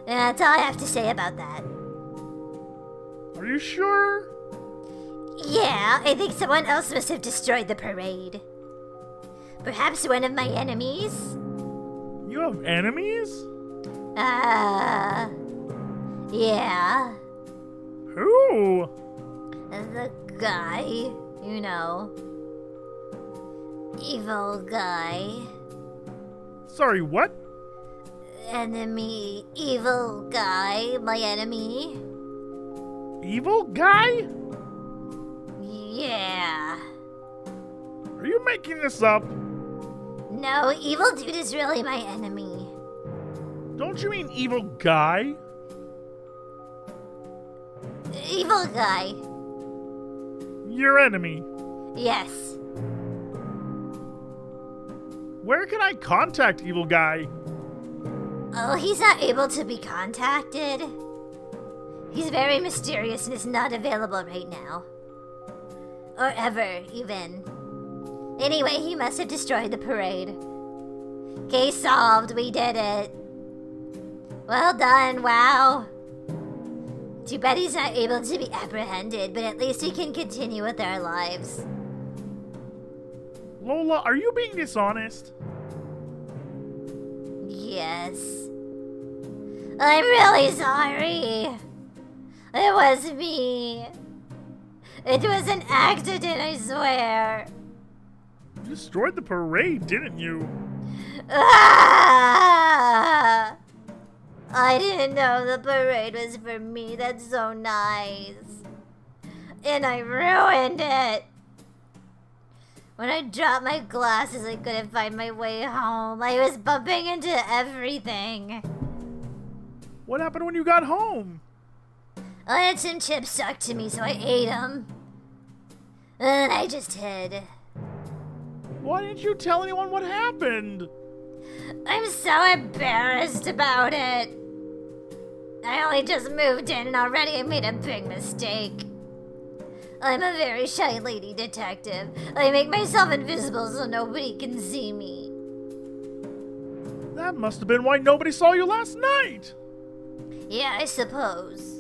That's all I have to say about that. Are you sure? Yeah, I think someone else must have destroyed the parade. Perhaps one of my enemies? You have enemies? Yeah. Who? The guy, you know. Evil guy. Sorry, what? Enemy, evil guy, my enemy. Evil guy? Yeah. Are you making this up? No, evil dude is really my enemy. Don't you mean evil guy? Evil guy. Your enemy? Yes. Where can I contact evil guy? Oh, he's not able to be contacted. He's very mysterious and is not available right now. Or ever, even. Anyway, he must have destroyed the parade. Case solved, we did it. Well done, wow. Too bad he's not able to be apprehended, but at least we can continue with our lives. Lola, are you being dishonest? Yes. I'm really sorry. It was me. It was an accident, I swear. You destroyed the parade, didn't you? Ah! I didn't know the parade was for me. That's so nice. And I ruined it. When I dropped my glasses, I couldn't find my way home. I was bumping into everything. What happened when you got home? I had some chips stuck to me, so I ate them. And I just hid. Why didn't you tell anyone what happened? I'm so embarrassed about it. I only just moved in, and already I made a big mistake. I'm a very shy lady detective. I make myself invisible so nobody can see me. That must have been why nobody saw you last night. Yeah, I suppose.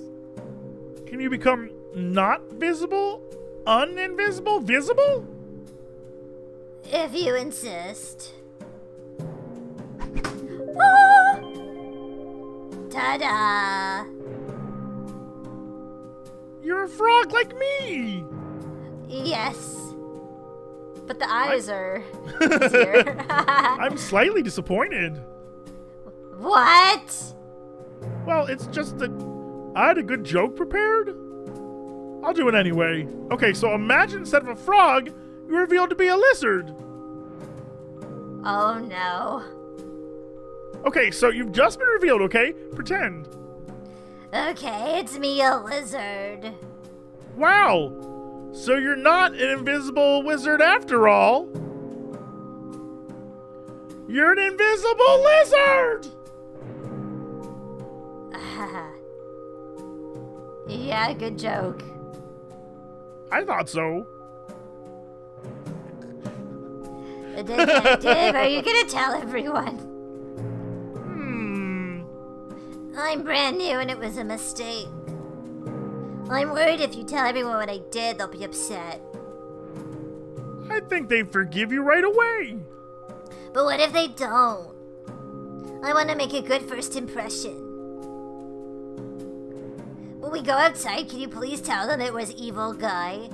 Can you become not visible, uninvisible, visible? If you insist. Ah! Ta-da! You're a frog like me! Yes. But the eyes are... I'm slightly disappointed. What? Well, it's just that I had a good joke prepared. I'll do it anyway. Okay, so imagine instead of a frog, you're revealed to be a lizard. Oh, no. Okay, so you've just been revealed, okay? Pretend. Okay, it's me, a lizard. Wow! So you're not an invisible wizard after all. You're an invisible lizard! Yeah, good joke. I thought so. Detective, are you gonna tell everyone? I'm brand new and it was a mistake. I'm worried if you tell everyone what I did, they'll be upset. I think they'd forgive you right away. But what if they don't? I want to make a good first impression. When we go outside, can you please tell them it was evil guy?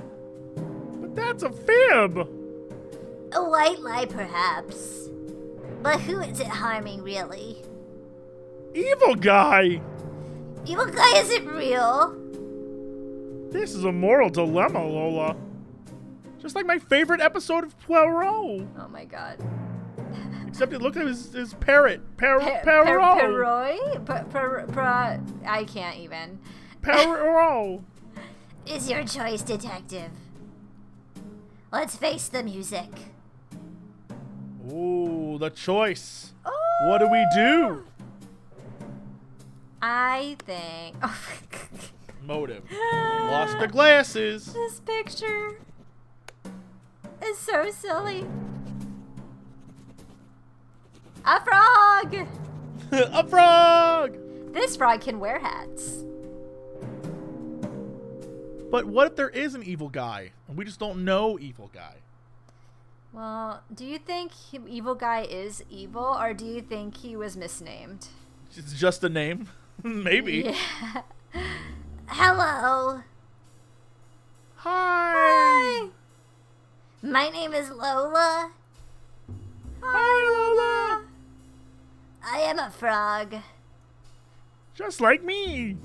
But that's a fib! A white lie, perhaps. But who is it harming, really? Evil guy! Evil guy isn't real! This is a moral dilemma, Lola. Just like my favorite episode of Poirot. Oh my god. Except it looked like his parrot. Poirot? I can't even. Poirot! It's your choice, detective. Let's face the music. Ooh, the choice. Ooh. What do we do? I think... Oh. Motive. Lost the glasses. This picture is so silly. A frog! A frog! This frog can wear hats. But what if there is an evil guy? And we just don't know evil guy. Well, do you think evil guy is evil? Or do you think he was misnamed? It's just a name. Maybe. Yeah. Hello. Hi. Hi. My name is Lola. Hi, Lola. I am a frog. Just like me.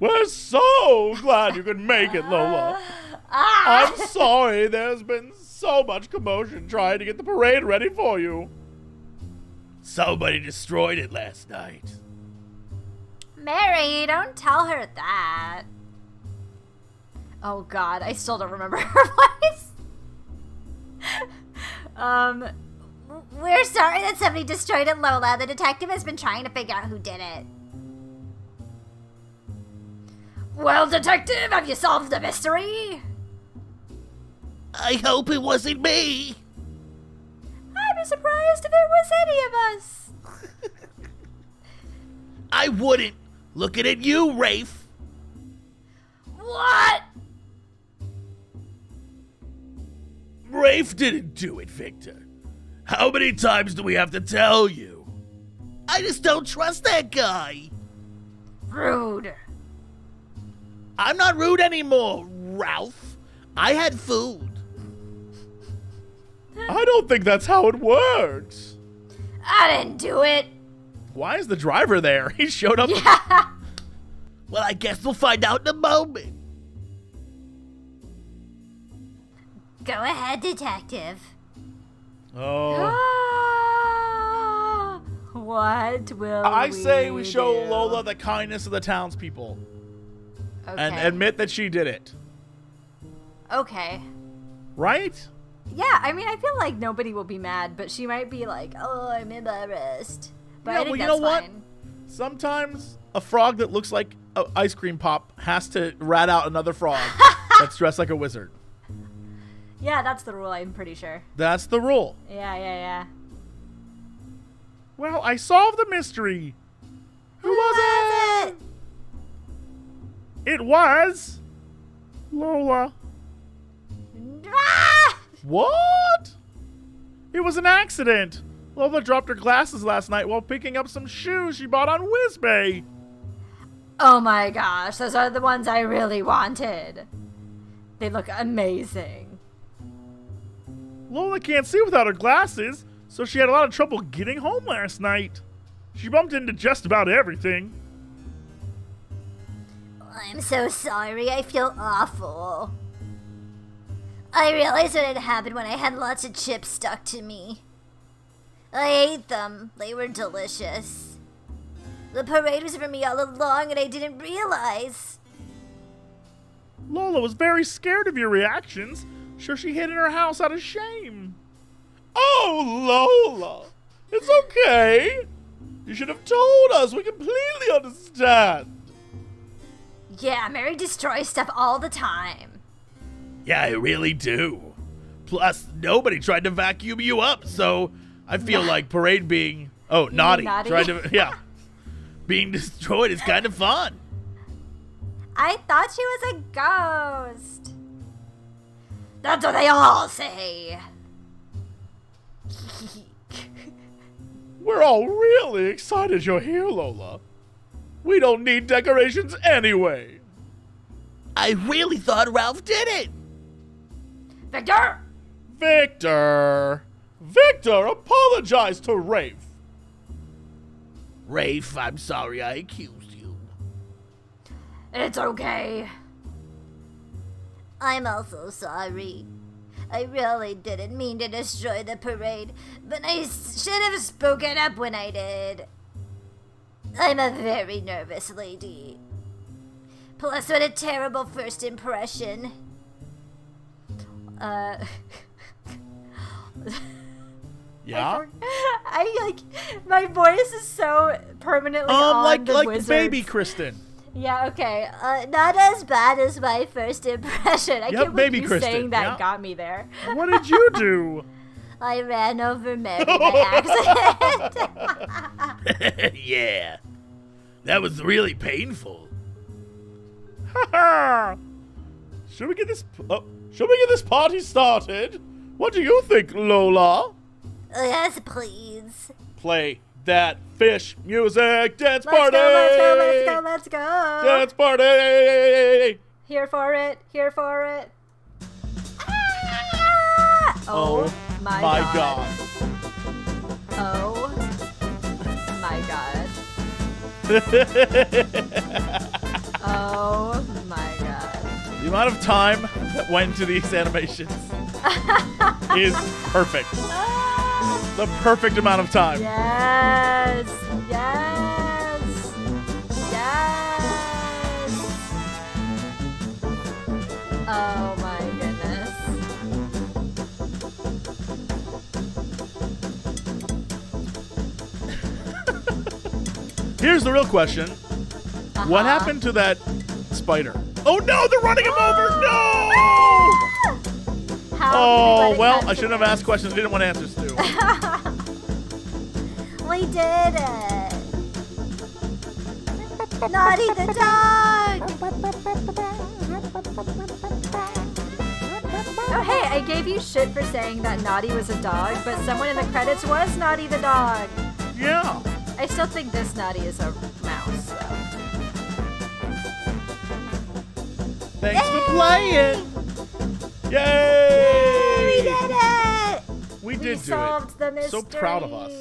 We're so glad you could make it, Lola. I'm sorry. There's been so much commotion trying to get the parade ready for you. Somebody destroyed it last night. Mary, don't tell her that. Oh god, I still don't remember her voice. We're sorry that somebody destroyed it, Lola. The detective has been trying to figure out who did it. Well, detective, have you solved the mystery? I hope it wasn't me. I'd be surprised if it was any of us. I wouldn't. Looking at you, Rafe. What? Rafe didn't do it, Victor. How many times do we have to tell you? I just don't trust that guy. Rude. I'm not rude anymore, Ralph. I had food. I don't think that's how it works. I didn't do it. Why is the driver there? He showed up. Yeah. Well, I guess we'll find out in a moment. Go ahead, Detective. Oh. What will I say we show do? Lola the kindness of the townspeople. Okay. And admit that she did it. Okay. Right? Yeah, I mean, I feel like nobody will be mad, but she might be like, oh, I'm embarrassed. But yeah, I think well, that's you know fine. What? Sometimes a frog that looks like an ice cream pop has to rat out another frog that's dressed like a wizard. Yeah, that's the rule, I'm pretty sure. That's the rule. Yeah, yeah, yeah. Well, I solved the mystery. Who was it? It was... Lola. What? It was an accident. Lola dropped her glasses last night while picking up some shoes she bought on WizBay. Oh my gosh, those are the ones I really wanted. They look amazing. Lola can't see without her glasses, so she had a lot of trouble getting home last night. She bumped into just about everything. I'm so sorry, I feel awful. I realized what had happened when I had lots of chips stuck to me. I ate them. They were delicious. The parade was for me all along and I didn't realize. Lola was very scared of your reactions. Sure, she hid in her house out of shame. Oh, Lola! It's okay. You should have told us. We completely understand. Yeah, Mary destroys stuff all the time. Yeah, I really do. Plus, nobody tried to vacuum you up, so I feel like parade being naughty. Tried to being destroyed is kind of fun. I thought she was a ghost. That's what they all say. We're all really excited you're here, Lola. We don't need decorations anyway. I really thought Ralph did it. Victor! Victor! Victor, apologize to Rafe! Rafe, I'm sorry I accused you. It's okay. I'm also sorry. I really didn't mean to destroy the parade, but I should have spoken up when I did. I'm a very nervous lady. Plus, what a terrible first impression. Yeah. I my voice is so permanently on the wizards. Baby Kristen. Yeah. Okay. Not as bad as my first impression. I can't believe you saying that got me there. What did you do? I ran over Mary by accident. Yeah. That was really painful. Should we get this? Should we get this party started? What do you think, Lola? Yes, please. Play that fish music dance party! Let's go! Dance party! Here for it. Ah! Oh my god. Oh my god. Oh my god. The amount of time that went to these animations is perfect. The perfect amount of time. Yes. Oh my goodness. Here's the real question. What happened to that spider? Oh no, they're running him over! No! Oh, well, I shouldn't have asked questions. We didn't want answers to. We did it. Naughty the dog. Oh, hey, I gave you shit for saying that Naughty was a dog, but someone in the credits was Naughty the dog. Yeah. I still think this Naughty is a mouse, so. Thanks for playing. Yay! We did it! We solved the mystery. So proud of us.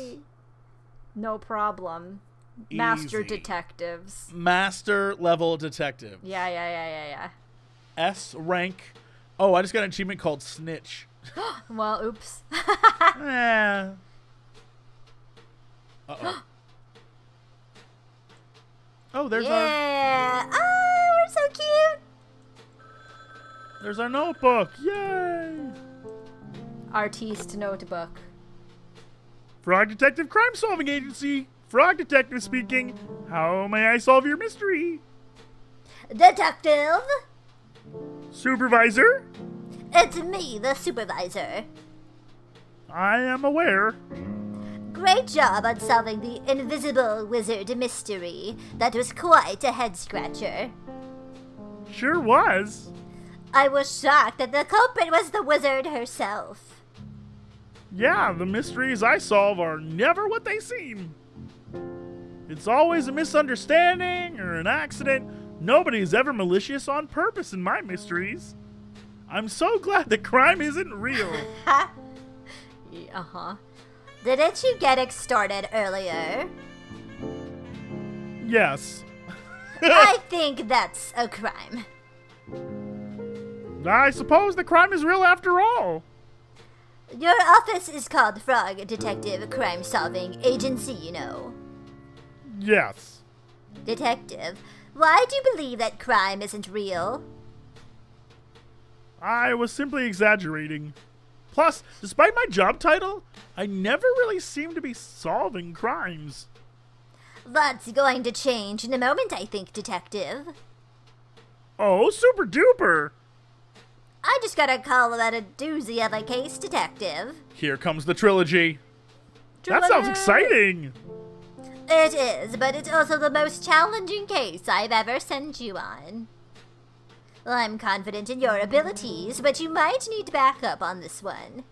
No problem. Easy. Master detectives. Master level detective. Yeah. S rank Oh, I just got an achievement called Snitch. Well, oops. Yeah. Uh-oh. Oh, there's our... Oh, we're so cute. There's our notebook. Yay. Artiste notebook. Frog Detective Crime Solving Agency. Frog Detective speaking. How may I solve your mystery? Detective. Supervisor? It's me, the supervisor. I am aware. Great job on solving the Invisible Wizard mystery. That was quite a head-scratcher. Sure was. I was shocked that the culprit was the wizard herself. Yeah, the mysteries I solve are never what they seem. It's always a misunderstanding or an accident. Nobody is ever malicious on purpose in my mysteries. I'm so glad the crime isn't real. Uh-huh. Didn't you get extorted earlier? Yes. I think that's a crime. I suppose the crime is real after all. Your office is called Frog Detective Crime Solving Agency, you know. Yes. Detective, why do you believe that crime isn't real? I was simply exaggerating. Plus, despite my job title, I never really seem to be solving crimes. That's going to change in a moment, I think, Detective. Oh, super duper! I just got a call about a doozy of a case, Detective. Here comes the trilogy. That sounds exciting! It is, but it's also the most challenging case I've ever sent you on. I'm confident in your abilities, but you might need backup on this one.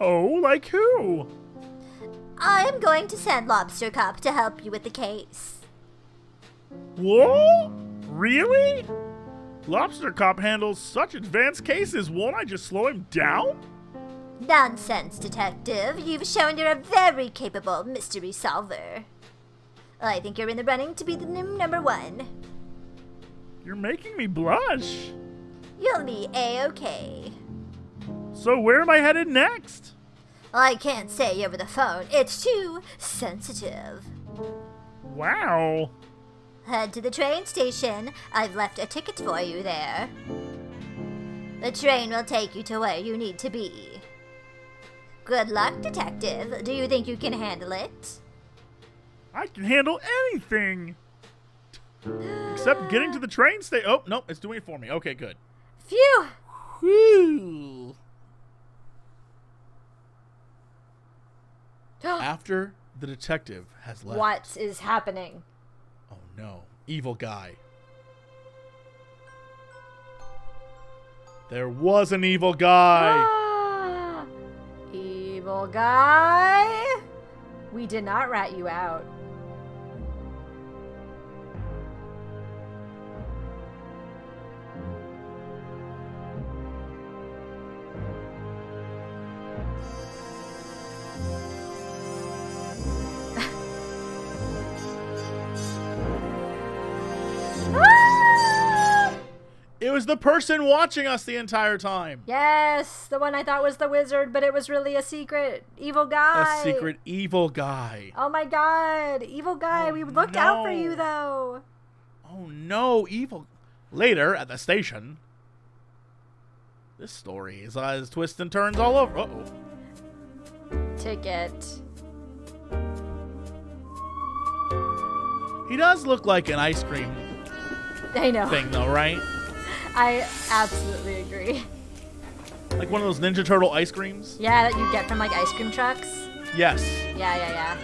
Oh, like who? I'm going to send Lobster Cop to help you with the case. Whoa? Really? Lobster Cop handles such advanced cases, won't I just slow him down? Nonsense, Detective. You've shown you're a very capable mystery solver. I think you're in the running to be the new #1. You're making me blush. You'll be A-okay. So where am I headed next? I can't say over the phone. It's too sensitive. Wow. Head to the train station. I've left a ticket for you there. The train will take you to where you need to be. Good luck, Detective. Do you think you can handle it? I can handle anything. Except getting to the train station. Oh, no, it's doing it for me. Okay, good. Phew. Whew. After the detective has left. What is happening? Oh, no. Evil guy. There was an evil guy. Evil guy? We did not rat you out. It was the person watching us the entire time. Yes, the one I thought was the wizard, but it was really a secret evil guy. A secret evil guy. Oh my god, evil guy. Oh, we looked out for you, though. Oh no, evil. Later, at the station. This story is as twists and turns all over. Uh-oh. Ticket. He does look like an ice cream thing, though, right? I absolutely agree. Like one of those Ninja Turtle ice creams? Yeah, that you get from like ice cream trucks? Yes. Yeah, yeah,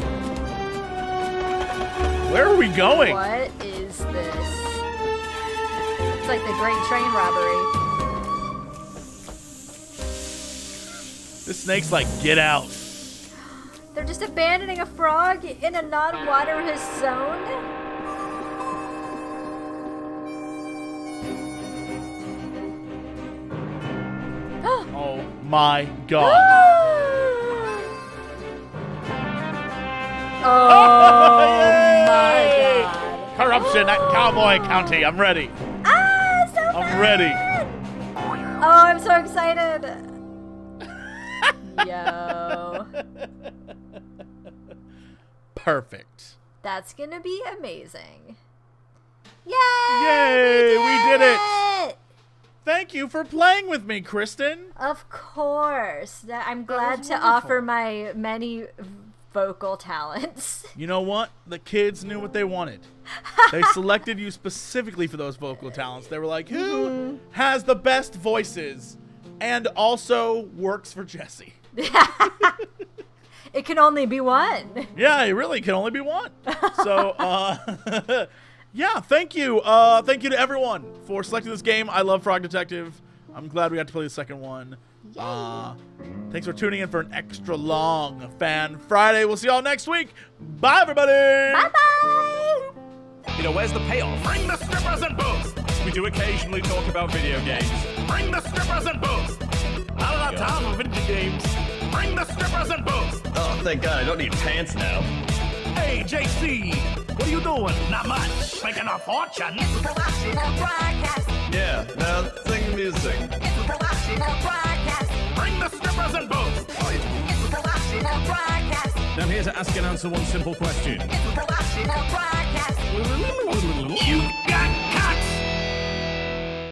yeah. Where are we going? What is this? It's like the Great Train Robbery. This snake's like, get out. They're just abandoning a frog in a non-water zone? Oh my god. Oh my god. corruption at Cowboy County. I'm ready. Ah, so fun. I'm ready. Oh, I'm so excited. Yo. Perfect. That's gonna be amazing. Yay! Yay! We did it! Thank you for playing with me, Kristen. Of course. I'm glad to offer my many vocal talents. You know what? The kids knew what they wanted. They selected you specifically for those vocal talents. They were like, who has the best voices and also works for Jesse? It can only be one. Yeah, it really can only be one. So, yeah, thank you. Thank you to everyone for selecting this game. I love Frog Detective. I'm glad we got to play the second one. Thanks for tuning in for an extra long Fan Friday. We'll see y'all next week. Bye, everybody. Bye-bye. You know, where's the payoff? Bring the strippers and boobs. We do occasionally talk about video games. Bring the strippers and boobs. Out of time for video games. Bring the strippers and boobs. Oh, thank God. I don't need pants now. Hey, JC. What are you doing? Not much. Making a fortune. It's a corruption of broadcast. Yeah, now sing music. It's a corruption of broadcast. Bring the strippers and boobs. It's a corruption of broadcast. I'm here to ask and answer one simple question. It's a corruption of broadcast.